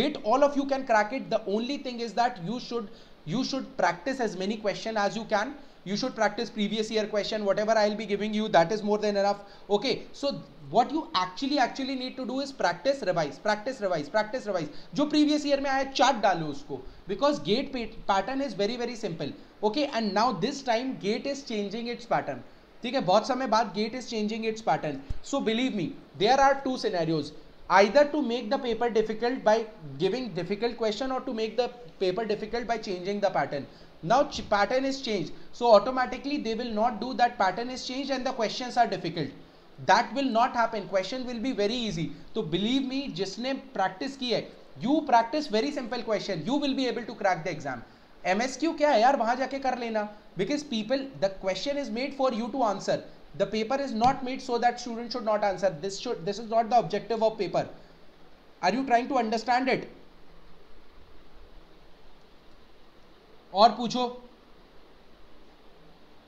GATE, all of you can crack it. The only thing is that you should you should practice as many questions as you can. You should practice previous year question. Whatever I will be giving you, that is more than enough. Okay, so what you actually actually need to do is practice, revise, practice, revise, practice, revise. जो previous year में आया chart डालो उसको, because GATE pattern is very very simple. Okay, and now this time GATE is changing its pattern. ठीक है, बहुत समय बाद GATE is changing its pattern. So believe me, there are two scenarios, either to make the paper difficult by giving difficult question or to make the paper difficult by changing the pattern. Now pattern is changed, so automatically they will not do that. Pattern is changed and the questions are difficult. That will not happen. Question will be very easy. So believe me, जिसने practice की है, you practice very simple question, you will be able to crack the exam. M S Q क्या है यार, वहाँ जाके कर लेना, because people, the question is made for you to answer. The paper is not made so that student should not answer. This should, this is not the objective of paper. Are you trying to understand it? और पूछो,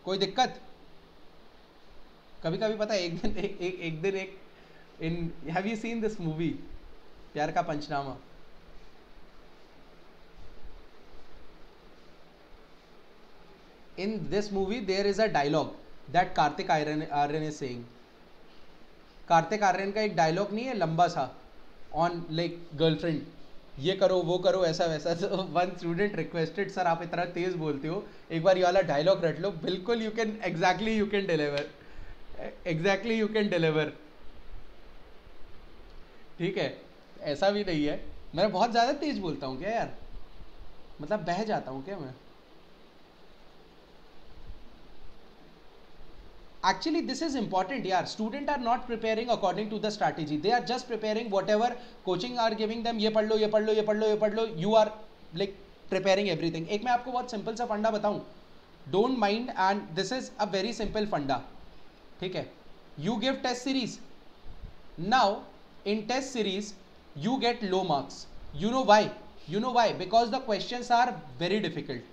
कोई दिक्कत? कभी कभी पता है, एक दिन एक एक, एक दिन एक in have you seen this movie Pyaar Ka Punchnama? In this movie there is a dialogue that Kartik Aaryan is saying. Kartik Aaryan का एक डायलॉग नहीं है लंबा सा ऑन लाइक गर्लफ्रेंड, ये करो वो करो ऐसा वैसा. वन स्टूडेंट रिक्वेस्टेड, सर आप इतना तेज बोलते हो, एक बार ये वाला डायलॉग रट लो. बिल्कुल, you can exactly you can deliver, exactly you can deliver. ठीक है, ऐसा भी नहीं है. मैं बहुत ज़्यादा तेज बोलता हूँ क्या यार, मतलब बह जाता हूँ क्या मैं? Actually this is important yaar. Student are not preparing according to the strategy. They are just preparing whatever coaching are giving them. ये पढ़ लो, ये पढ़ लो, ये पढ़ लो, ये पढ़ लो. You are like preparing everything. एक मैं आपको बहुत simple सा फंडा बताऊँ. Don't mind, and this is a very simple फंडा. ठीक है. You give test series. Now in test series you get low marks. You know why? You know why? Because the questions are very difficult.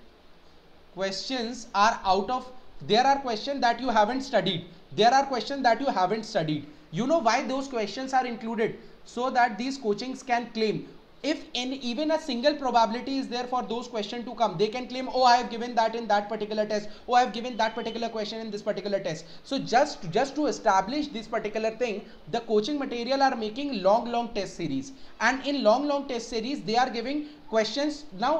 Questions are out of. There are questions that you haven't studied. There are questions that you haven't studied. You know why those questions are included? So that these coachings can claim, if in even a single probability is there for those questions to come, they can claim, oh, I have given that in that particular test. Oh, I have given that particular question in this particular test. So just just to establish this particular thing, the coaching material are making long, long test series. And in long, long test series, they are giving questions. Now,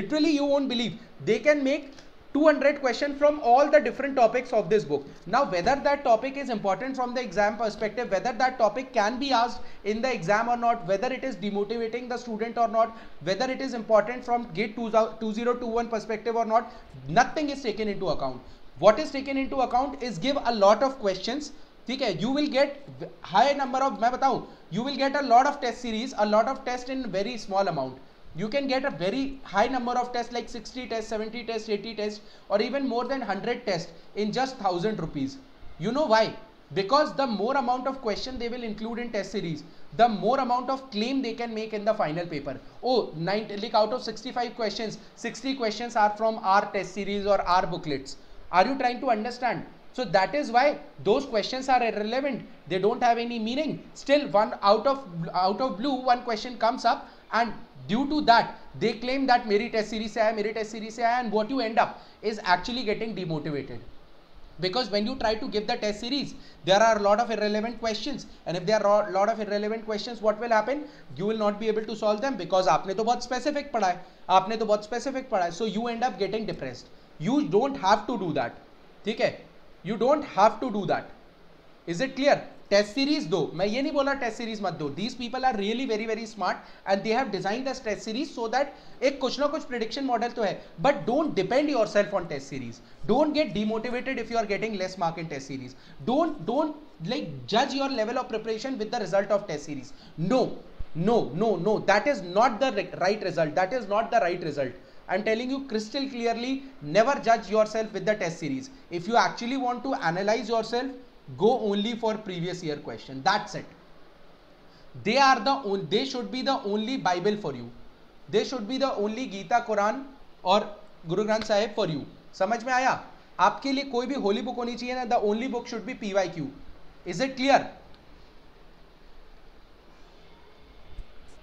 literally, you won't believe. They can make two hundred question from all the different topics of this book. Now whether that topic is important from the exam perspective, whether that topic can be asked in the exam or not, whether it is demotivating the student or not, whether it is important from GATE two thousand twenty-one perspective or not, nothing is taken into account. What is taken into account is give a lot of questions. ठीक है, you will get high number of, मैं बताऊं, you will get a lot of test series, a lot of test in very small amount. You can get a very high number of tests like sixty tests, seventy tests, eighty tests, or even more than one hundred tests in just one thousand rupees. You know why? Because the more amount of question they will include in test series, the more amount of claim they can make in the final paper. Oh, ninety, like out of sixty-five questions, sixty questions are from our test series or our booklets. Are you trying to understand? So that is why those questions are irrelevant. They don't have any meaning. Still, one out of out of blue, one question comes up, and due to that they claim that मेरी test series से आया, मेरी test series से आया, and what you end up is actually getting demotivated. Because when you try to give the test series, there are a lot of irrelevant questions, and if there are a lot of irrelevant questions, what will happen? You will not be able to solve them because आपने तो बहुत specific पढ़ा है, आपने तो बहुत specific पढ़ा है, so you end up getting depressed. You don't have to do that. ठीक है, you don't have to do that. Is it clear? Test series दो, मैं ये नहीं बोला टेस्ट सीरीज मत दो. These people are really very very smart and they have design this test series so that एक कुछ ना कुछ प्रेडिक्शन मॉडल तो है, but don't depend your self on test series. Don't get demotivated if you are getting less mark in test series. Don't don't like जज your level of preparation with the result of test series. No no no no, that is not the right result. That is not the right result. I am telling you crystal clearly, never judge yourself with the test series. If you actually want to analyze yourself, go only for previous year question. That's it. They are the only, they should be the only Bible for you. They should be the only Gita, Quran और Guru Granth Sahib for you. समझ में आया? आपके लिए कोई भी Holi book होनी चाहिए ना. The only book should be P Y Q. Is it clear?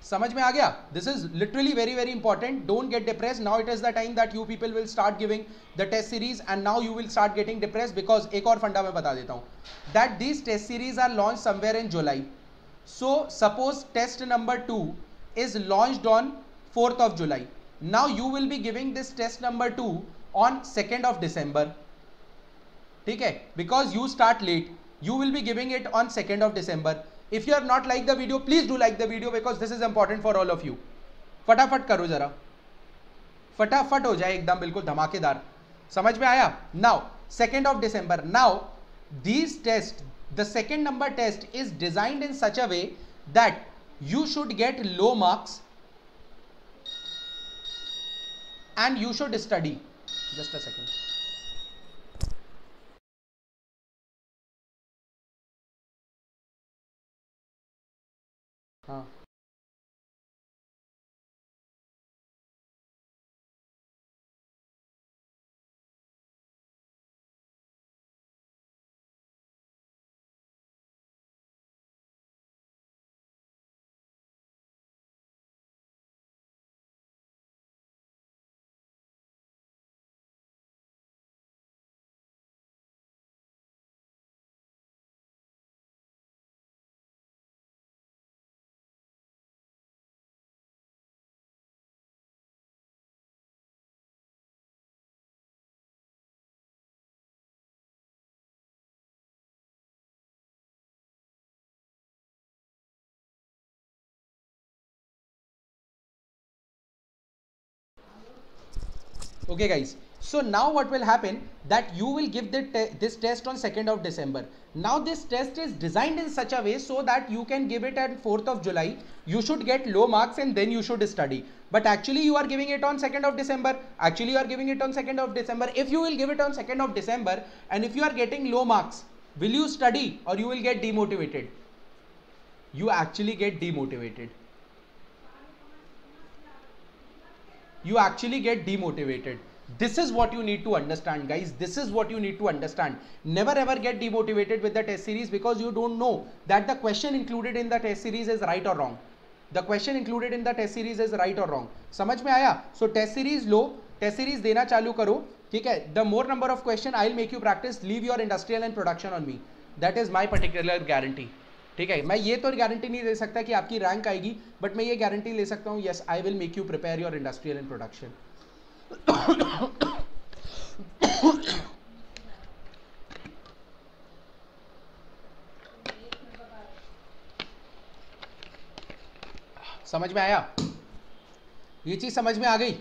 समझ में आ गया? This is literally very very important. Don't get depressed. Now it is the time that you people will start giving the test series, and now you will start getting depressed because एक और फंडा मैं बता देता हूँ that these test series are launched somewhere in July. So suppose test number two is launched on fourth of July. Now you will be giving this test number two on second of December. ठीक है, because you start late, you will be giving it on second of December. If you are not like the video, please do like the video because this is important for all of you. फटाफट करो जरा, फटाफट हो जाए एकदम, बिल्कुल धमाकेदार. समझ में आया? Now second of December, now these tests, the second number test is designed in such a way that you should get low marks and you should study. Just a second. Huh. Okay guys, so now what will happen that you will give the te this test on second of December. Now this test is designed in such a way so that you can give it on fourth of July. You should get low marks and then you should study. But actually you are giving it on second of December. Actually you are giving it on second of December. If you will give it on second of December and if you are getting low marks, will you study or you will get demotivated? You actually get demotivated. You actually get demotivated. This is what you need to understand guys. This is what you need to understand. Never ever get demotivated with the test series because you don't know that the question included in the test series is right or wrong. The question included in the test series is right or wrong. समझ में आया? So test series लो, test series देना चालू करो, ठीक है? The more number of question I'll make you practice. Leave your industrial and production on me. That is my particular guarantee. ठीक है, मैं ये तो गारंटी नहीं दे सकता कि आपकी रैंक आएगी, बट मैं ये गारंटी ले सकता हूँ, yes I will make you prepare your industrial and production. समझ में आया? ये चीज समझ में आ गई?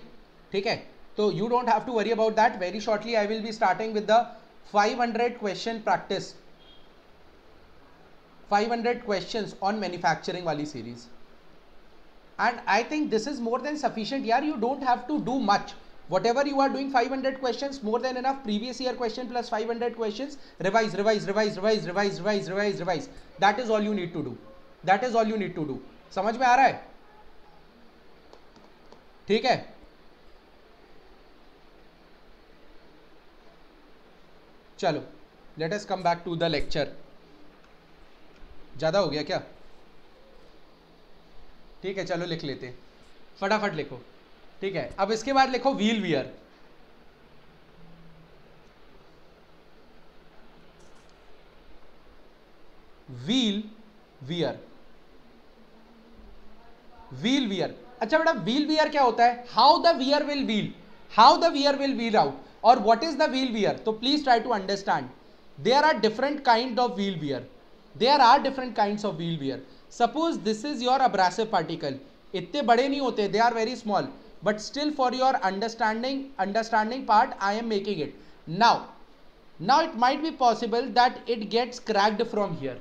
ठीक है, तो you don't have to worry about that. Very shortly I will be starting with the five hundred question practice, five hundred questions on manufacturing wali series, and I think this is more than sufficient. Yaar, you don't have to do much. Whatever you are doing, five hundred questions more than enough. Previous year question plus five hundred questions. Revise, revise, revise, revise, revise, revise, revise, revise. That is all you need to do. That is all you need to do. समझ में आ रहा है? ठीक है. चलो, let us come back to the lecture. ज़्यादा हो गया क्या? ठीक है, चलो लिख लेते, फटाफट लिखो. ठीक है, अब इसके बाद लिखो wheel wear. Wheel wear, wheel wear. अच्छा बेटा, व्हील वियर क्या होता है? How the wear will wheel, how the wear will wheel out, और what is the wheel wear. तो please try to understand, there are different kind of wheel wear. There are different kinds of wheel wear. Suppose this is your abrasive particle. इतने बड़े नहीं होते, they are very small. But still for your understanding, understanding part, I am making it. Now, now it might be possible that it gets cracked from here.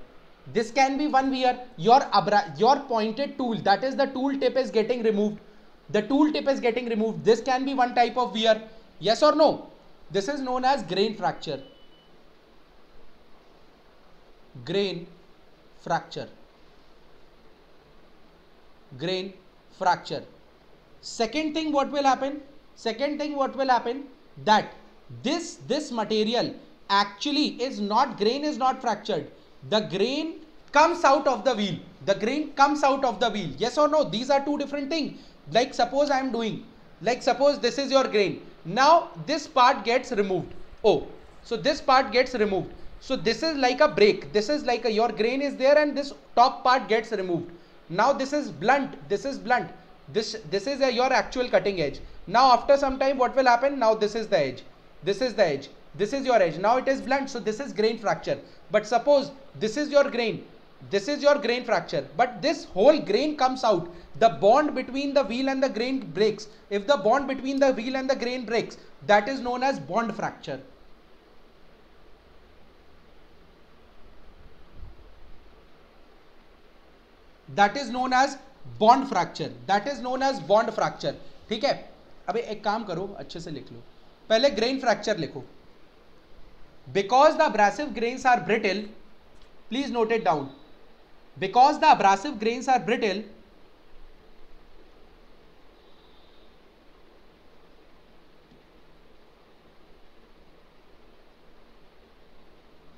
This can be one wear. Your abra, your pointed tool, that is the tool tip is getting removed. The tool tip is getting removed. This can be one type of wear. Yes or no? This is known as grain fracture. Grain fracture, grain fracture. Second thing what will happen, second thing what will happen that this this material actually is not, grain is not fractured, the grain comes out of the wheel, the grain comes out of the wheel. Yes or no? These are two different things. Like suppose I am doing, like suppose this is your grain. Now this part gets removed. Oh, so this part gets removed. So this is like a break, this is like a, your grain is there and this top part gets removed. Now this is blunt, this is blunt, this this is a, your actual cutting edge. Now after some time what will happen, now this is the edge, this is the edge, this is your edge. Now it is blunt, so this is grain fracture. But suppose this is your grain, this is your grain fracture, but this whole grain comes out, the bond between the wheel and the grain breaks. If the bond between the wheel and the grain breaks, that is known as bond fracture. That is known as bond fracture. That is known as bond fracture. ठीक है, अबे एक काम करो, अच्छे से लिख लो, पहले grain fracture लिखो. Because the abrasive grains are brittle, please note it down. Because the abrasive grains are brittle,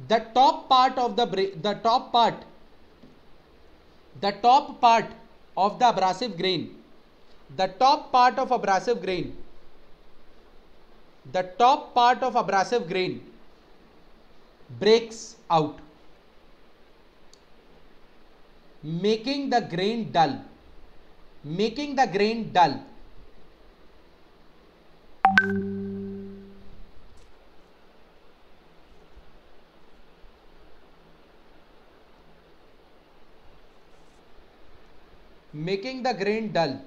the top part of the the top part, the top part of the abrasive grain, the top part of abrasive grain, the top part of abrasive grain breaks out, making the grain dull, making the grain dull. Making the grain dull.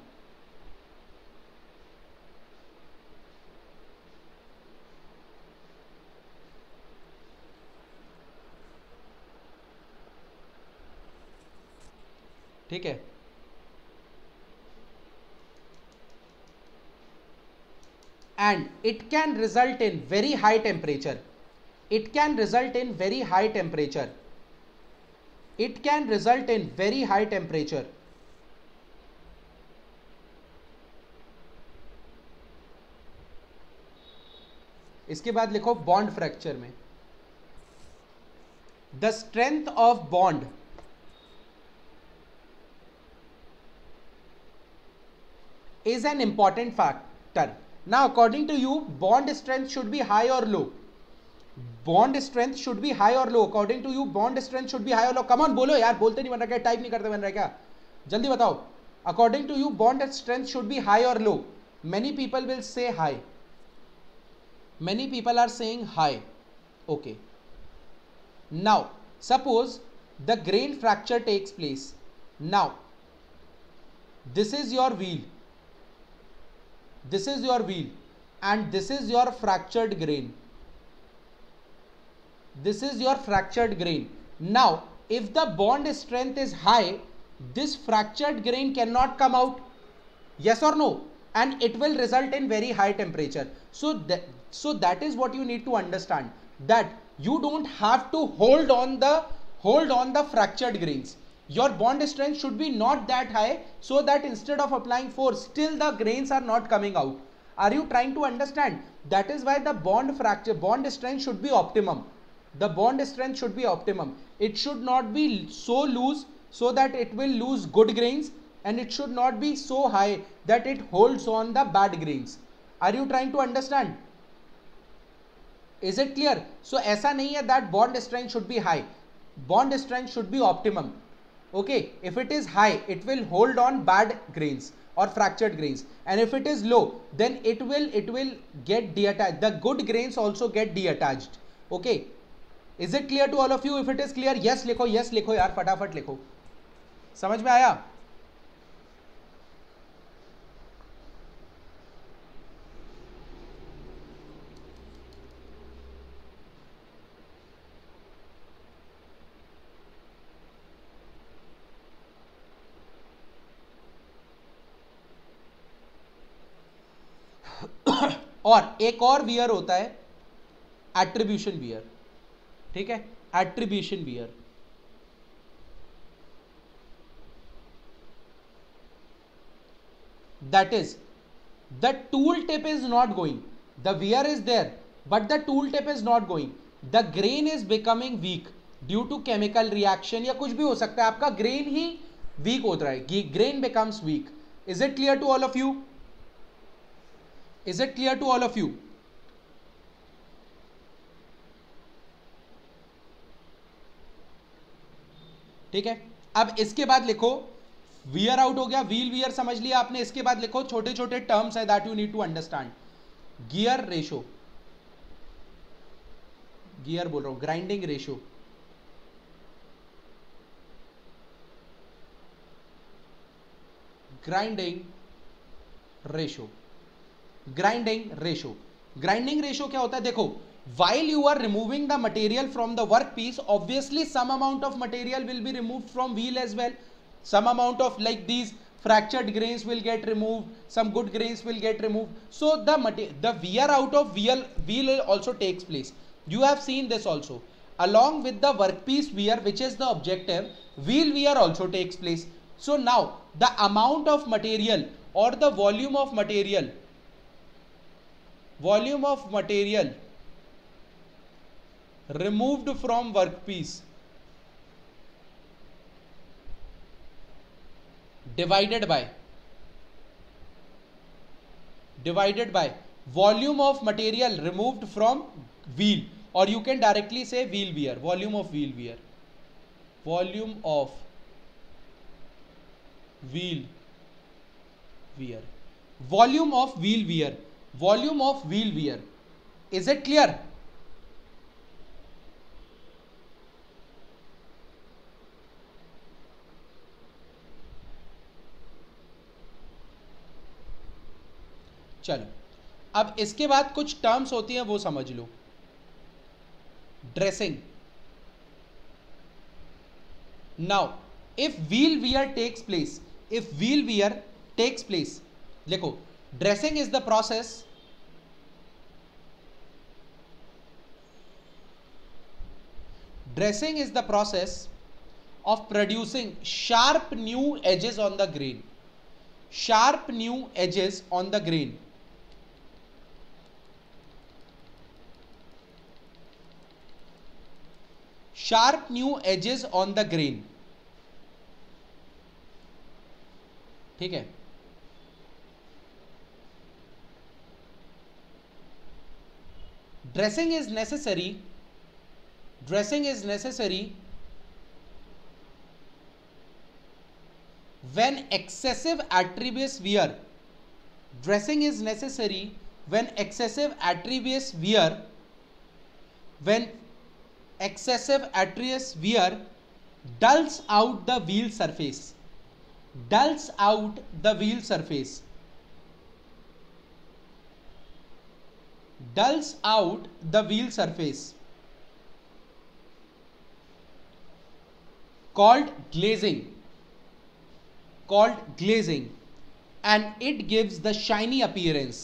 ठीक है, and it can result in very high temperature. It can result in very high temperature. It can result in very high temperature. इसके बाद लिखो bond fracture में, the strength of bond, is an important factor. Now according to you, bond strength should be high or low? Bond strength should be high or low? According to you, bond strength should be high or low? Come on, बोलो यार, बोलते नहीं बन रहा क्या, type नहीं करते बन रहा क्या, जल्दी बताओ. According to you, bond strength should be high or low? Many people will say high. Many people are saying high. Okay. Now suppose the grain fracture takes place. Now this is your wheel. This is your wheel and this is your fractured grain. This is your fractured grain. Now if the bond strength is high, this fractured grain cannot come out. Yes or no? And it will result in very high temperature. So that, so that is what you need to understand, that you don't have to hold on the hold on the fractured grains. Your bond strength should be not that high, so that instead of applying force, still the grains are not coming out. Are you trying to understand? That is why the bond fracture, bond strength should be optimum. The bond strength should be optimum. It should not be so loose so that it will lose good grains, and it should not be so high that it holds on the bad grains. Are you trying to understand? Is it clear? So ऐसा नहीं है that bond strength should be high. Bond strength should be optimum. Okay, if it is high, it will hold on bad grains or fractured grains, and if it is low, then it will it will get deattached. The good grains also get deattached. Okay, is it clear to all of you? If it is clear, yes लिखो, yes लिखो यार, फटाफट लिखो. समझ में आया? और एक और वियर होता है एट्रीब्यूशन वियर. ठीक है, attribution wear. That is the tool tip is not going, the wear is there but the tool tip is not going, the grain is becoming weak due to chemical reaction, या कुछ भी हो सकता है, आपका grain ही weak होता है, grain becomes weak. Is it clear to all of you? Is it clear to all of you? ठीक है, अब इसके बाद लिखो, wear out हो गया, wheel wear समझ लिया आपने. इसके बाद लिखो छोटे छोटे terms है that you need to understand. Gear ratio, gear बोल रहा हूँ, grinding ratio, grinding ratio, grinding ratio, grinding ratio क्या होता है? देखो, while you are removing the material from the workpiece, obviously some amount of material will be removed from wheel as well. Some amount of, like these fractured grains will get removed, some good grains will get removed. So the the wear out of wheel wheel also takes place. You have seen this also. Along with the workpiece wear, which is the objective, wheel wear also takes place. So now the amount of material or the volume of material, volume of material removed from workpiece divided by divided by volume of material removed from wheel, or you can directly say wheel wear, volume of wheel wear, volume of wheel wear, volume of wheel wear, volume of wheel wear. Is it clear? चलो, अब इसके बाद कुछ terms होती हैं वो समझ लो. Dressing. Now if wheel wear takes place, if wheel wear takes place, देखो dressing is the process, dressing is the process of producing sharp new edges on the grain, sharp new edges on the grain. Sharp new edges on the grain. ठीक है, dressing is necessary, dressing is necessary when excessive attributes wear, dressing is necessary when excessive attributes wear, when excessive attributes wear dulls out the wheel surface, dulls out the wheel surface, dulls out the wheel surface, called glazing, called glazing, and it gives the shiny appearance,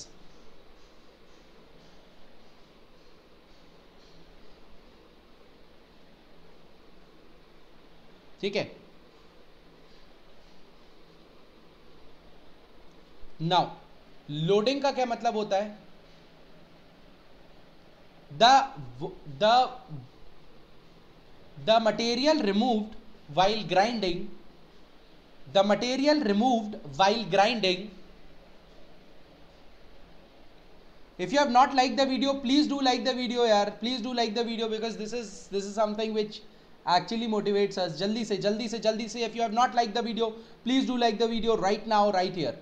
ठीक है. Now loading का क्या मतलब होता है? The the the material removed while grinding, the material removed while grinding. If you have not liked the video, please do like the video यार, please do like the video because this is this is something which actually motivates us. जल्दी से जल्दी से जल्दी से, if you have not liked the video, please do like the video right now, right here.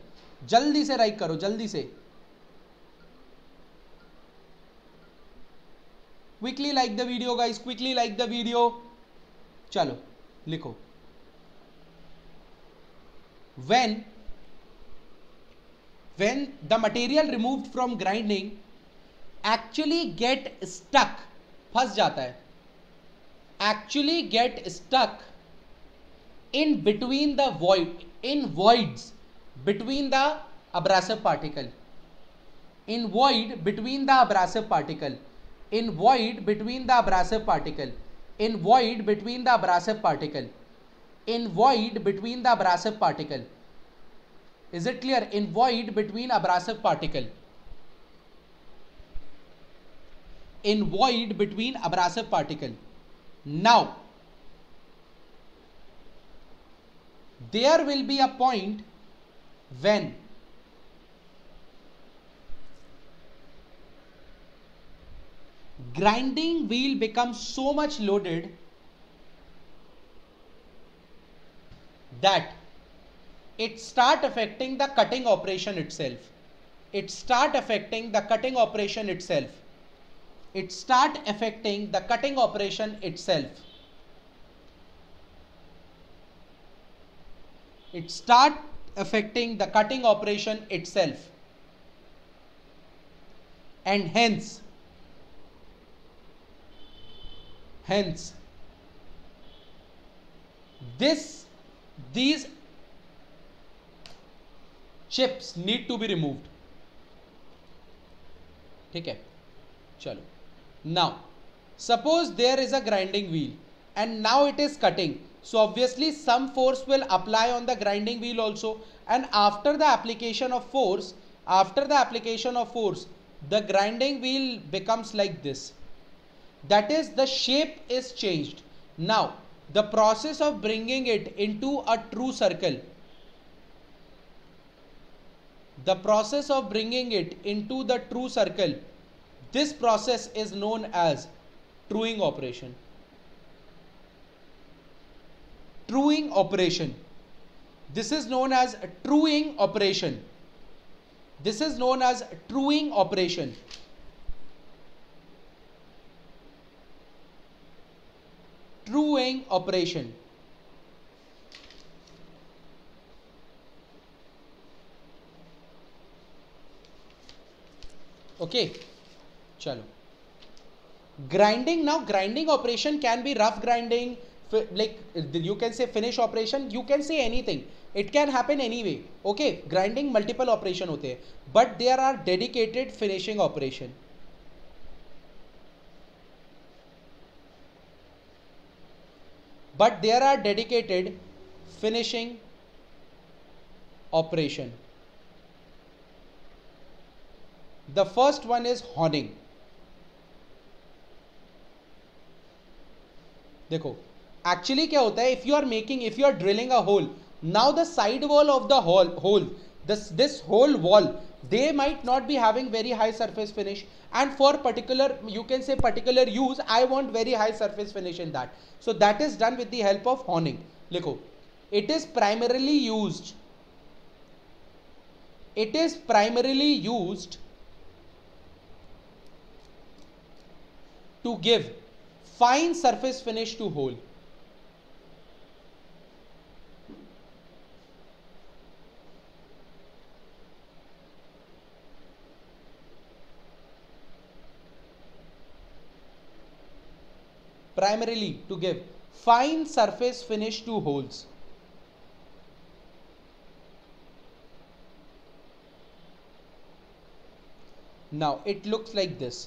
जल्दी से like करो, जल्दी से. Quickly like the video guys, quickly like the video. चलो लिखो. When when the material removed from grinding actually get stuck, फंस जाता है, actually get stuck in between the void, in voids between the abrasive particle, in void between the abrasive particle, in void between the abrasive particle, in void between the abrasive particle, in void between the abrasive particle. Is it clear? In void between abrasive particle, in void between abrasive particle. Now there will be a point when grinding wheel becomes so much loaded that it start affecting the cutting operation itself, it start affecting the cutting operation itself, it start affecting the cutting operation itself. It start affecting the cutting operation itself, and hence hence this these chips need to be removed. ठीक है, चलो. Now suppose there is a grinding wheel and now it is cutting, so obviously some force will apply on the grinding wheel also, and after the application of force after the application of force the grinding wheel becomes like this, that is the shape is changed. Now the process of bringing it into a true circle the process of bringing it into the true circle, this process is known as truing operation. Truing operation this is known as truing operation this is known as truing operation truing operation okay okay, चलो. Grinding now grinding operation can be rough grinding, like you can say finish operation, you can say anything, it can happen anyway. Okay, grinding multiple operation होते हैं, but there are dedicated finishing operation. But there are dedicated finishing operation The first one is honing. देखो actually क्या होता है, if you are making if you are drilling a hole, now the side wall of the hole hole this this hole wall they might not be having very high surface finish, and for particular you can say particular use I want very high surface finish in that, so that is done with the help of honing. लिखो, it is primarily use it is primarily use to give fine surface finish to hole. Primarily to give fine surface finish to holes. Now it looks like this.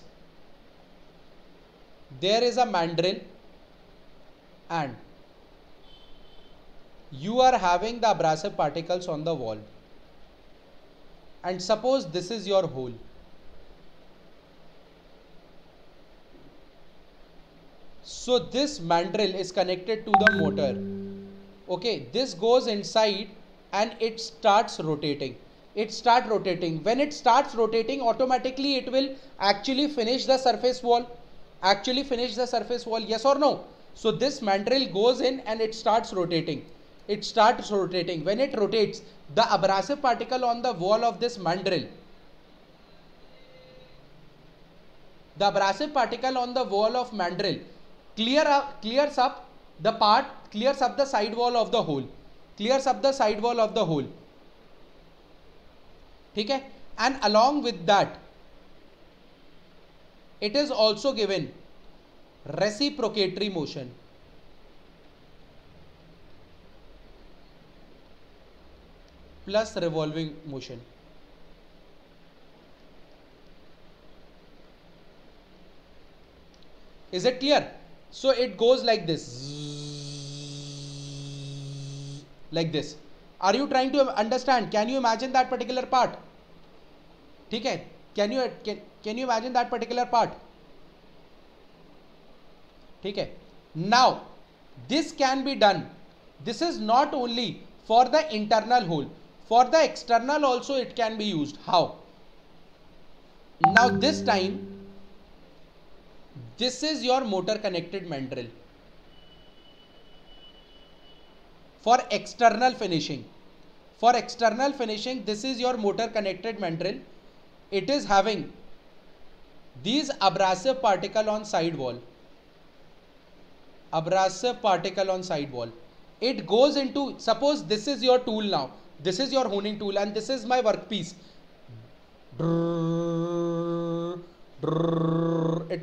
There is a mandrel and you are having the abrasive particles on the wall, and suppose this is your hole. So this mandrel is connected to the motor. Okay, this goes inside and it starts rotating. It starts rotating. When it starts rotating, automatically it will actually finish the surface wall. Actually finish the surface wall, yes or no? So this mandrel goes in and it starts rotating. It starts rotating. When it rotates, the abrasive particle on the wall of this mandrel, the abrasive particle on the wall of mandrel, clear up, clears up the part, clears up the side wall of the hole, clears up the side wall of the hole. ठीक है, and along with that, it is also given reciprocatory motion. Plus revolving motion. Is it clear? So it goes like this. Like this. Are you trying to understand? Can you imagine that particular part? ठीक है? Can you can can you imagine that particular part? ठीक है. Now this can be done. This is not only for the internal hole. For the external also it can be used. How? Now this time this is your motor connected mandrel for external finishing. For external finishing, this is your motor connected mandrel. It is having These abrasive particle on side wall, abrasive particle on side wall, it goes into, suppose this is your tool now, this is your honing tool and this is my workpiece. It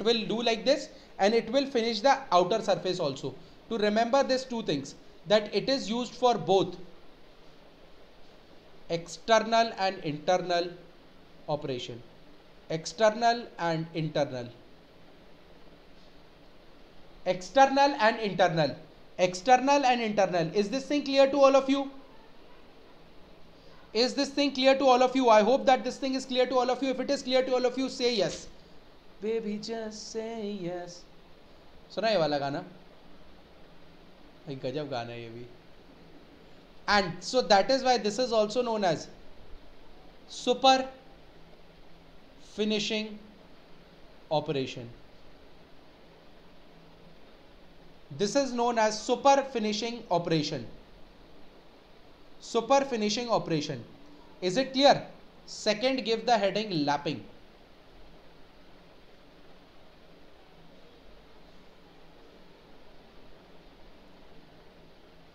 will do like this and it will finish the outer surface also. To remember these two things, that it is used for both external and internal operation. External and internal. External and internal. External and internal. Is this thing clear to all of you? Is this thing clear to all of you? I hope that this thing is clear to all of you. If it is clear to all of you, say yes. Baby, just say yes. सुना ये वाला गाना? एक गजब गाना है ये भी. And so that is why this is also known as super finishing operation. This is known as super finishing operation. Super finishing operation. Is it clear? Second, give the heading lapping.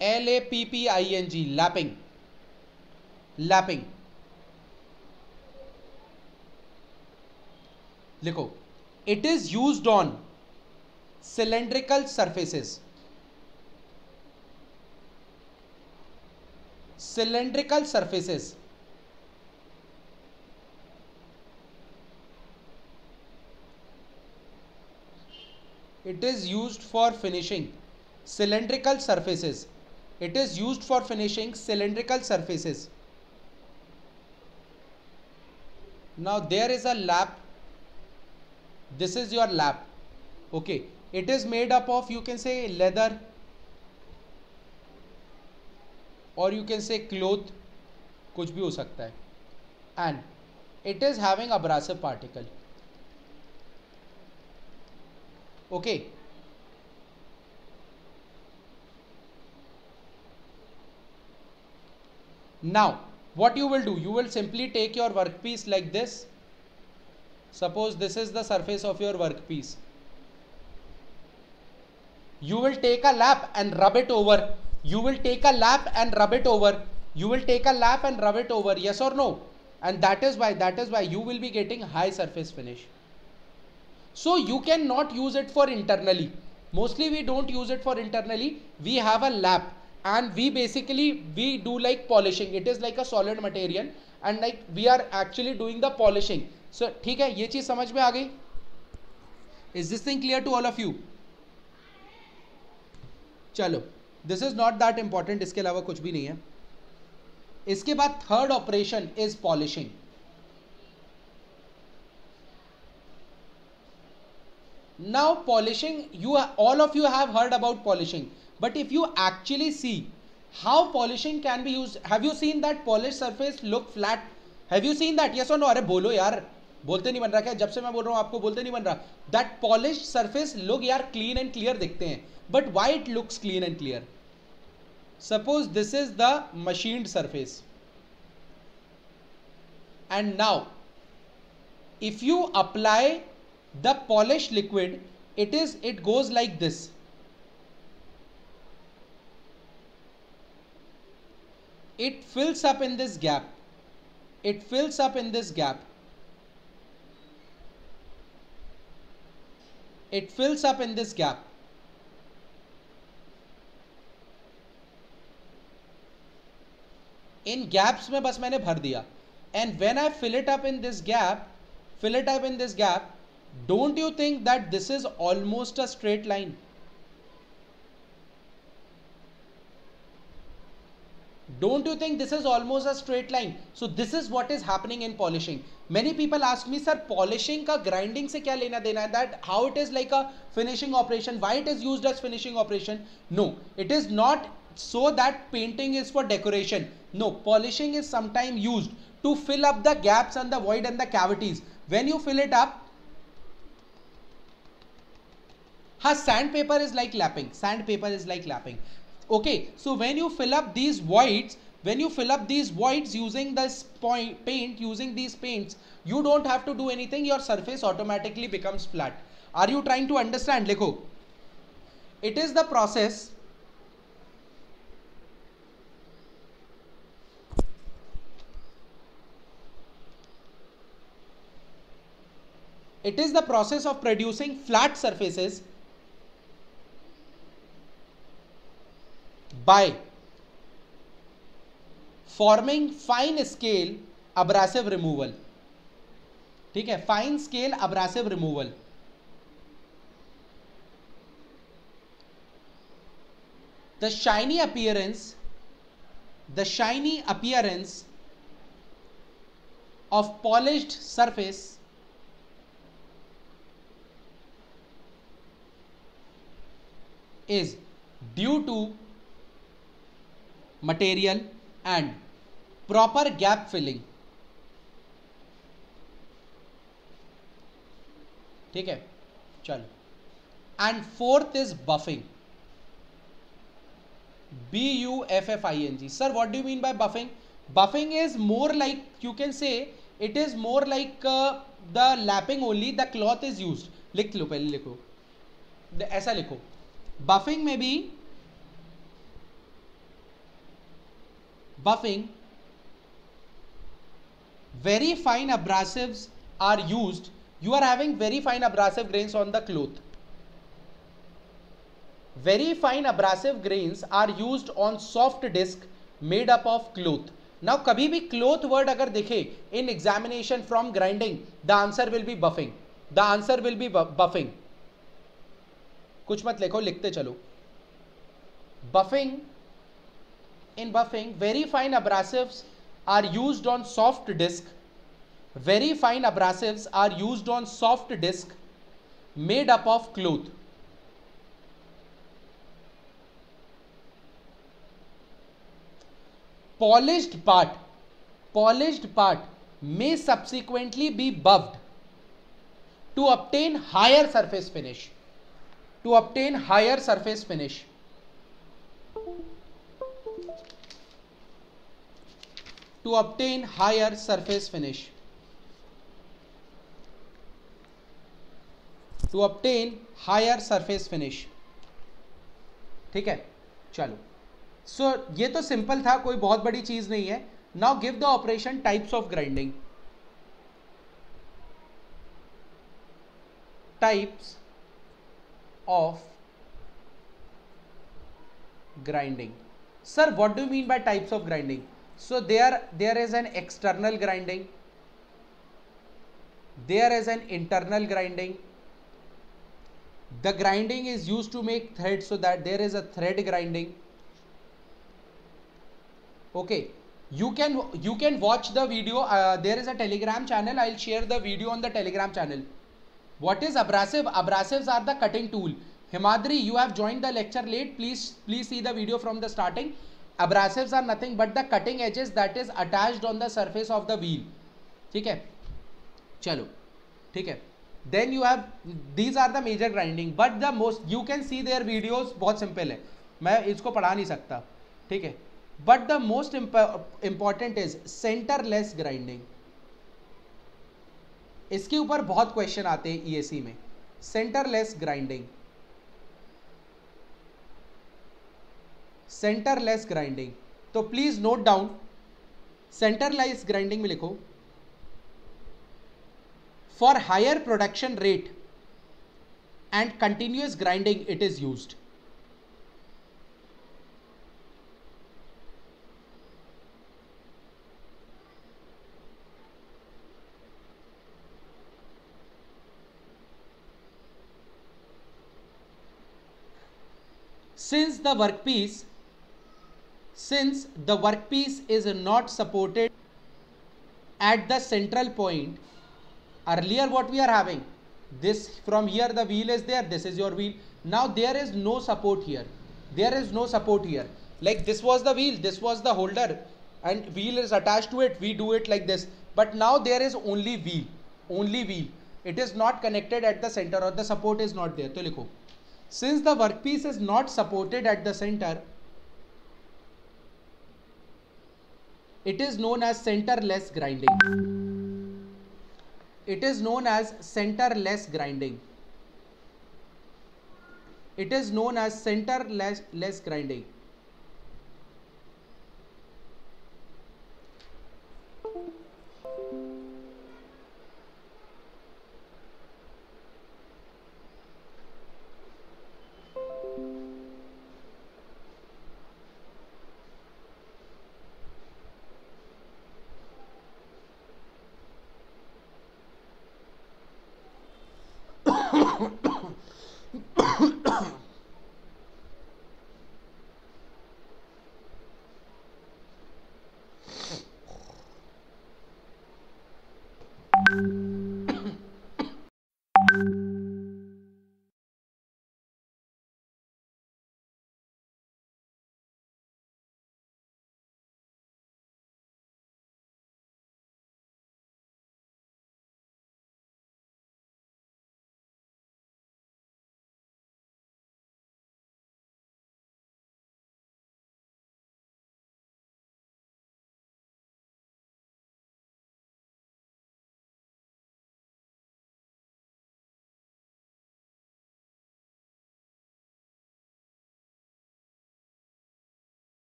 L A P P I N G, lapping. Lapping. लिखो, it is used on cylindrical surfaces. Cylindrical surfaces. It is used for finishing cylindrical surfaces. It is used for finishing cylindrical surfaces. Now there is a lap. This is your lap. Okay. It is made up of, you can say, leather, or you can say cloth, कुछ भी हो सकता है. And it is having abrasive particle. Okay. Now, what you will do? You will simply take your workpiece like this. Suppose this is the surface of your workpiece. You will take a lap and rub it over. You will take a lap and rub it over. You will take a lap and rub it over. Yes or no? And that is why, that is why you will be getting high surface finish. So you cannot use it for internally. Mostly we don't use it for internally. We have a lap and we basically, we do like polishing. It is like a solid material and like we are actually doing the polishing. So ठीक है, ये चीज समझ में आ गई. Is this thing clear to all of you? चलो, this is not that important. इसके अलावा कुछ भी नहीं है. इसके बाद third operation is polishing. Now polishing, you all of you have heard about polishing, but if you actually see how polishing can be used, have you seen that polished surface look flat? Have you seen that? Yes or no? अरे बोलो यार, बोलते नहीं बन रहा क्या? जब से मैं बोल रहा हूँ आपको बोलते नहीं बन रहा. दैट पॉलिश्ड सरफेस लोग यार क्लीन एंड क्लियर देखते हैं, but why it looks clean and clear? Suppose this is the machined surface and now if you apply the polish liquid, it is it goes like this. It fills up in this gap. It fills up in this gap. It fills up in this gap. In gaps में बस मैंने भर दिया. And when I fill it up in this gap, fill it up in this gap, don't you think that this is almost a straight line? Don't you think this is almost a straight line? So this is what is happening in polishing. Many people ask me, sir, polishing का grinding से क्या लेना देना है? That how it is like a finishing operation? Why it is used as finishing operation? No, it is not so that painting is for decoration. No, polishing is sometimes used to fill up the gaps and the void and the cavities. When you fill it up, हाँ, sandpaper is like lapping. Sandpaper is like lapping. Okay, so when you fill up these voids, when you fill up these voids using this point paint using these paints, you don't have to do anything. Your surface automatically becomes flat. Are you trying to understand? Likho, it is the process it is the process of producing flat surfaces by forming fine scale abrasive removal. ठीक है, fine scale abrasive removal. The shiny appearance, the shiny appearance of polished surface is due to material and proper gap filling. ठीक है, चलो. And fourth is buffing, B U F F I N G. Sir what do you mean by buffing? Buffing is more like, you can say it is more like the lapping only the cloth is used. लिख लो, पहले लिखो, ऐसा लिखो, buffing में भी buffing very fine abrasives are used. You are having very fine abrasive grains on the cloth. Very fine abrasive grains are used on soft disc made up of cloth. Now, कभी भी cloth word अगर दिखे in examination from grinding, the answer will be buffing. The answer will be buffing. कुछ मत लिखो, लिखते चलो. Buffing, in buffing, very fine abrasives are used on soft disc. Very fine abrasives are used on soft disc made up of cloth. Polished part, polished part may subsequently be buffed to obtain higher surface finish. To obtain higher surface finish. To obtain higher surface finish. To obtain higher surface finish. ठीक है, चलो. सो so, ये तो simple था, कोई बहुत बड़ी चीज नहीं है. Now give the operation types of grinding. Types of grinding. Sir what do you mean by types of grinding? So there there is an external grinding, there is an internal grinding. The grinding is used to make thread, so that there is a thread grinding. Okay, you can you can watch the video. Uh, there is a Telegram channel. I'll share the video on the Telegram channel. What is abrasive? Abrasives are the cutting tool. Himadri, you have joined the lecture late. Please please see the video from the starting. Abrasives are nothing but the cutting edges that is attached on the surface of the wheel. ठीक है, चलो, ठीक है. Then you have, these are the major grinding, but the most, you can see their videos. बहुत simple है, मैं इसको पढ़ा नहीं सकता, ठीक है. But the most important is centerless grinding. इसके ऊपर बहुत question आते हैं E A C में. Centerless grinding. Centerless grinding. तो please note down. Centerless grinding में लिखो. For higher production rate and continuous grinding it is used. Since the workpiece, since the workpiece is not supported at the central point. Earlier what we are having, this from here the wheel is there, this is your wheel. Now there is no support here, there is no support here. Like this was the wheel, this was the holder and wheel is attached to it, we do it like this. But now there is only wheel, only wheel. It is not connected at the center or the support is not there. To likho, since the workpiece is not supported at the center it is known as centerless grinding. It is known as centerless grinding. It is known as centerless less grinding.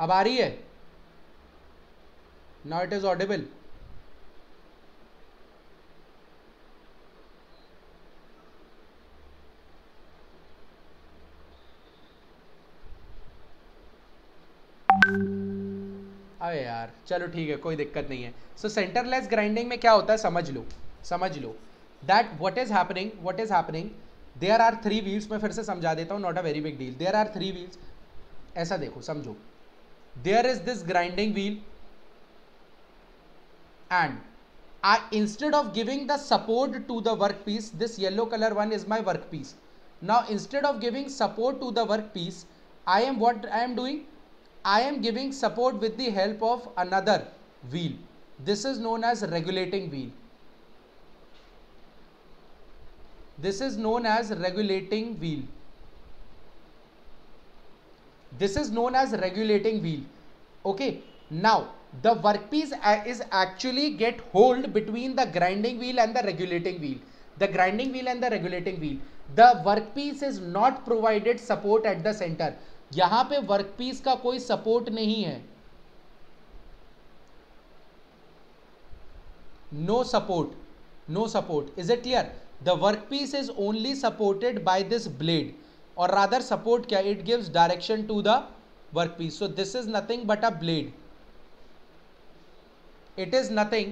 अब आ रही है? Now it is audible. अरे यार चलो ठीक है, कोई दिक्कत नहीं है. सो सेंटरलेस ग्राइंडिंग में क्या होता है, समझ लो समझ लो that what is happening what is happening there are three wheels. मैं फिर से समझा देता हूँ, not a very big deal. There are three wheels. ऐसा देखो, समझो, there is this grinding wheel and I instead of giving the support to the workpiece, this yellow color one is my workpiece. Now instead of giving support to the workpiece, I am what I am doing? I am giving support with the help of another wheel. This is known as regulating wheel. This is known as regulating wheel. This is known as regulating wheel. Okay. Now the workpiece is actually get hold between the grinding wheel and the regulating wheel. The grinding wheel and the regulating wheel. The workpiece is not provided support at the center. यहाँ पे workpiece का कोई support नहीं है. No support. No support. Is it clear? The workpiece is only supported by this blade. Or rather support क्या? It gives direction to the workpiece. So this is nothing but a blade. It is nothing.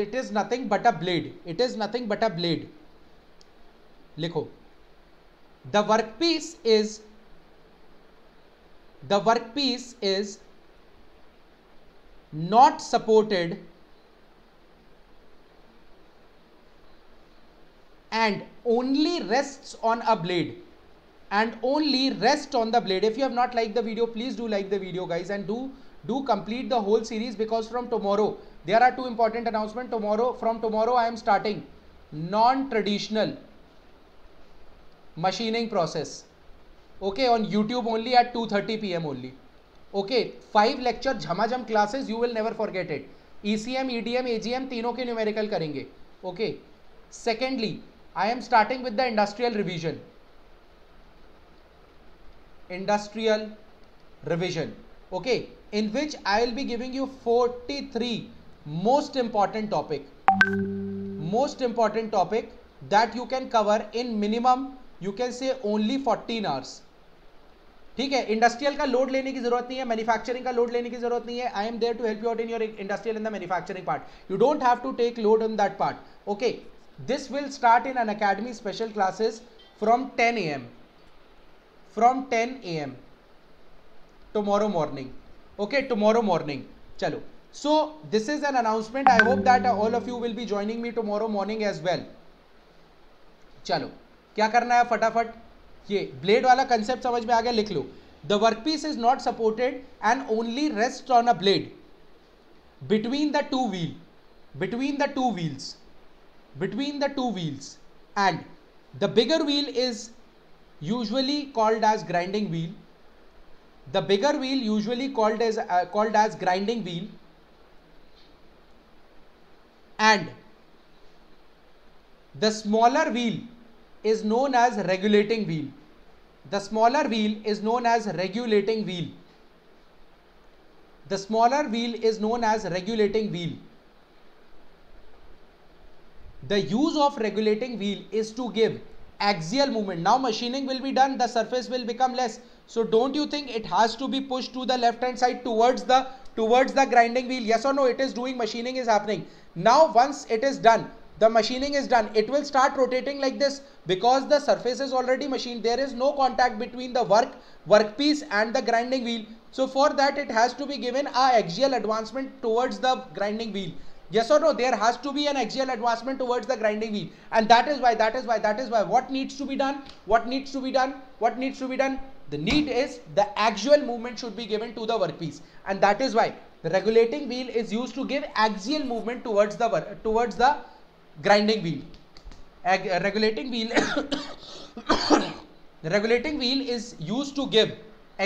It is nothing but a blade. It is nothing but a blade. लिखो. The workpiece is. The workpiece is not supported and only rests on a blade. And only rest on the blade. If you have not liked the video, please do like the video, guys, and do do complete the whole series, because from tomorrow there are two important announcements. Tomorrow, from tomorrow, I am starting non-traditional machining process. Okay, on YouTube only at two thirty p m only. Okay, five lecture jhamajam classes. You will never forget it. E C M, E D M, A G M तीनों के numerical करेंगे. Okay. Secondly, I am starting with the industrial revision. Industrial revision, okay, in which I will be giving you forty-three most important topic, most important topic that you can cover in minimum, you can say only fourteen hours. ठीक है, industrial का load लेने की जरूरत नहीं है, manufacturing का load लेने की जरूरत नहीं है. I am there to help you out in your industrial and the manufacturing part. You don't have to take load on that part. Okay, this will start in Unacademy special classes from ten A M. From ten a m tomorrow morning. Okay, tomorrow morning. Chalo. So this is an announcement. I hope that all of you will be joining me tomorrow morning as well. Chalo. क्या करना है फटाफट? ये blade वाला concept समझ में आ गया, लिख लो. The workpiece is not supported and only rests on a blade between the two wheel, between the two wheels, between the two wheels, and the bigger wheel is usually called as grinding wheel. The bigger wheel usually called as uh, called as grinding wheel, and the smaller wheel is known as regulating wheel. The smaller wheel is known as regulating wheel. The smaller wheel is known as regulating wheel. The use of regulating wheel is to give axial movement. Now machining will be done, the surface will become less, so don't you think it has to be pushed to the left hand side towards the towards the grinding wheel? Yes or no? It is doing, machining is happening. Now once it is done, the machining is done, it will start rotating like this, because the surface is already machined. There is no contact between the work workpiece and the grinding wheel, so for that it has to be given a axial advancement towards the grinding wheel. Yes or no? There has to be an axial advancement towards the grinding wheel, and that is why that is why that is why what needs to be done what needs to be done what needs to be done the need is the axial movement should be given to the workpiece, and that is why the regulating wheel is used to give axial movement towards the towards the grinding wheel. Ag regulating wheel the regulating wheel is used to give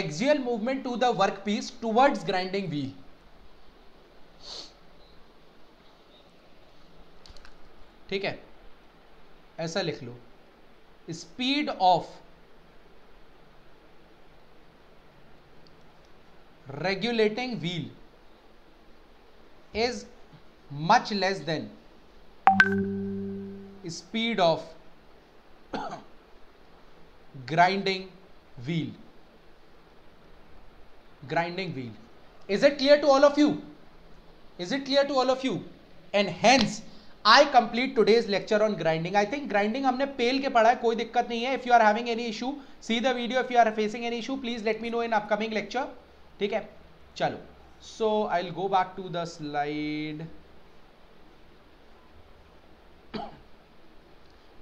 axial movement to the workpiece towards grinding wheel. ठीक है, ऐसा लिख लो. Speed of regulating wheel is much less than speed of grinding wheel. Grinding wheel. Is it clear to all of you? Is it clear to all of you? And hence I complete today's lecture on grinding. I think grinding हमने पेल के पढ़ा है, कोई दिक्कत नहीं है. If you are having any issue, see the video. If you are facing any issue, please let me know in upcoming lecture. ठीक है, चलो. So I'll go back to the slide.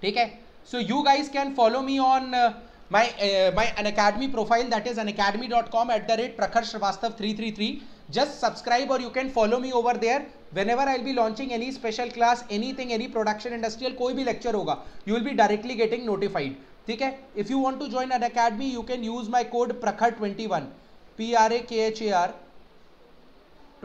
ठीक है. So you guys can follow me on uh, my uh, my Unacademy profile, that is unacademy dot com at the rate Prakhar Shrivastava three three three. Just subscribe or you can follow me over there. Whenever I'll be launching any special class, anything, any production industrial, कोई भी lecture होगा, you will be directly getting notified. ठीक है. If you want to join an academy, you can use my code Prakhar twenty-one, P R A K H A R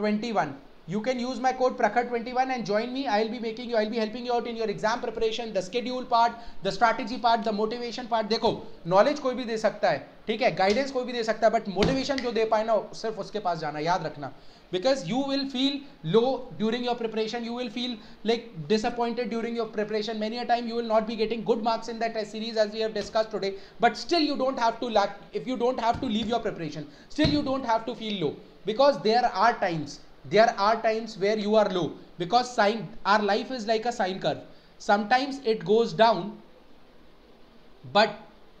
twenty-one. You can use my code Prakhar twenty-one and join me. I'll be making you, I'll be helping you out in your exam preparation, the schedule part, the strategy part, the motivation part. देखो, knowledge कोई भी दे सकता है, ठीक है, guidance कोई भी दे सकता है, but motivation जो दे पाए ना, सिर्फ उसके पास जाना, याद रखना. Because you will feel low during your preparation, you will feel like disappointed during your preparation. Many a time you will not be getting good marks in that test series as we have discussed today. But still you don't have to lack, if you don't have to leave your preparation, still you don't have to feel low. Because there are times, there are times where you are low. Because sine, our life is like a sine curve. Sometimes it goes down, but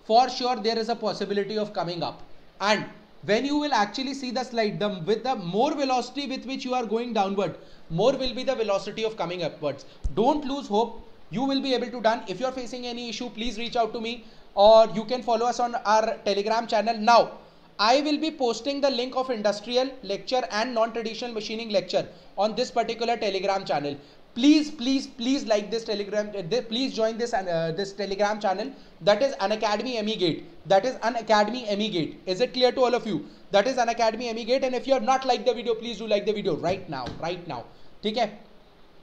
for sure there is a possibility of coming up. And when you will actually see the slide, the with the more velocity with which you are going downward, more will be the velocity of coming upwards. Don't lose hope. You will be able to done. If you are facing any issue, please reach out to me, or you can follow us on our Telegram channel. Now I will be posting the link of industrial lecture and non-traditional machining lecture on this particular Telegram channel. Please, please, please like this Telegram. Please join this uh, this Telegram channel. That is Unacademy ME Gate. That is Unacademy ME Gate. Is it clear to all of you? That is Unacademy ME Gate. And if you have not liked the video, please do like the video right now, right now. ठीक है?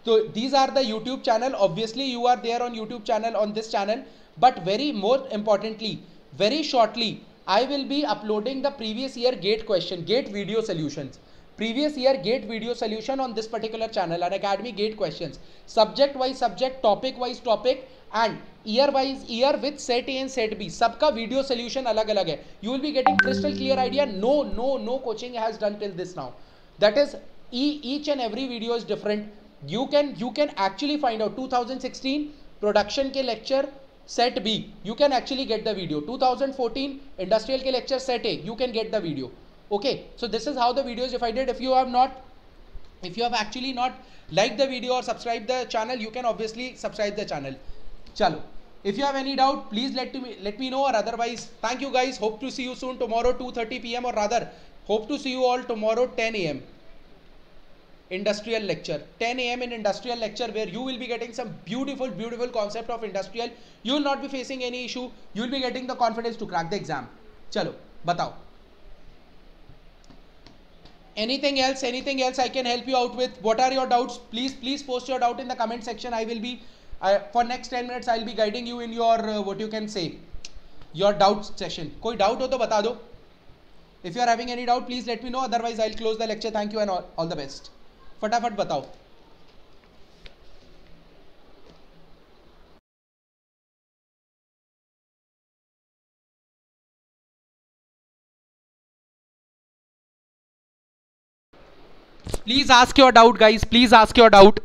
So these are the YouTube channel. Obviously, you are there on YouTube channel, on this channel. But very more importantly, very shortly, I will be uploading the previous year GATE question, GATE video solutions. Previous year GATE video solution on this particular channel, Unacademy GATE questions. Subject wise subject, topic wise topic, and year wise year with set A and set B. सबका video solution अलग अलग है. You will be getting crystal clear idea. No, no, no coaching has done till this now. That is, each and every video is different. You can you can actually find out twenty sixteen production के lecture set B. You can actually get the video. twenty fourteen industrial के lecture set A. You can get the video. Okay, so this is how the video is divided. If you have not, if you have actually not liked the video or subscribed the channel, you can obviously subscribe the channel. Chalo. If you have any doubt, please let me let me know, or otherwise, thank you guys. Hope to see you soon tomorrow two thirty p m or rather, hope to see you all tomorrow ten a m Industrial lecture, ten a m in industrial lecture, where you will be getting some beautiful, beautiful concept of industrial. You will not be facing any issue. You will be getting the confidence to crack the exam. Chalo, batao. Anything else, anything else I can help you out with? What are your doubts? Please, please post your doubt in the comment section. I will be, uh, for next ten minutes, I will be guiding you in your, uh, what you can say, your doubts session. Koi doubt ho to bata do. If you are having any doubt, please let me know. Otherwise, I will close the lecture. Thank you and all, all the best. Fatafat batao. Please ask your doubt, guys. Please ask your doubt.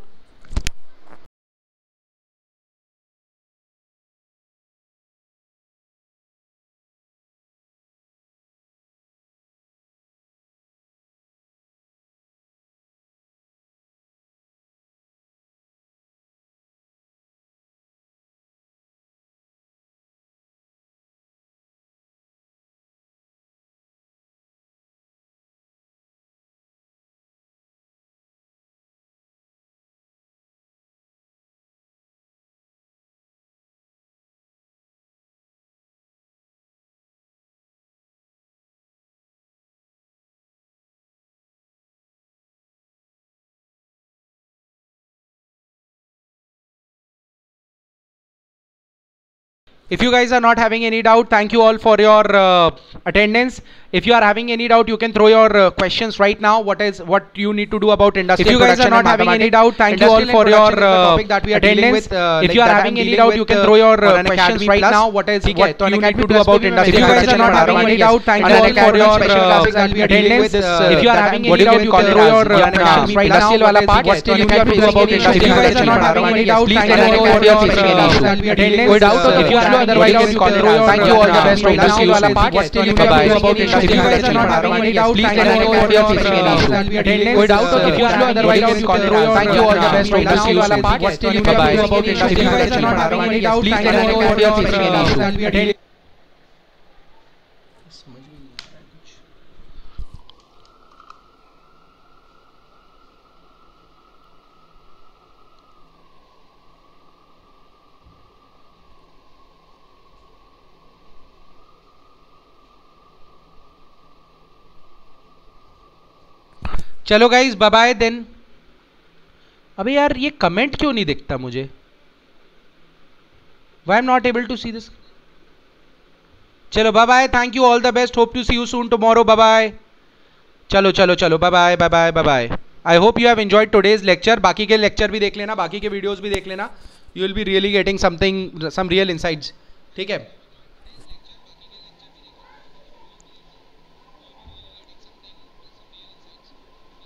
If you guys are not having any doubt, thank you all for your uh, attendance. If you are having any doubt, you can throw your uh, questions right now. What is what you need to do about industrial production? If you guys are not having any doubt, thank you all for your topic that we are dealing with. If you are having any doubt, you can throw your questions right now. What is what you need to do about industrial production? If you guys are not having any doubt, thank you all for your topic that we are dealing with. If you are having any doubt, you can throw your questions right now. What you need to do about industrial production? If you guys are not having any doubt, thank you all for your topic that we are dealing with. If you are otherwise you can throw your thank you all the best right now. What you need to do about if you guys are not having any doubt, please let me know what you are facing any issue. If you are otherwise, you can throw your thank you all the best right now. What's still you can do about it? If you guys are not having any doubt, please let me know what you are facing any issue. चलो guys bye bye then. अबे यार ये comment क्यों नहीं दिखता मुझे? Why am not able to see this? चलो bye bye, thank you all the best, hope to see you soon tomorrow, bye bye. चलो चलो चलो bye bye bye bye bye bye. I hope you have enjoyed today's lecture. बाकी के lecture भी देख लेना, बाकी के वीडियोज भी देख लेना, you will be really getting something some real insights. ठीक है।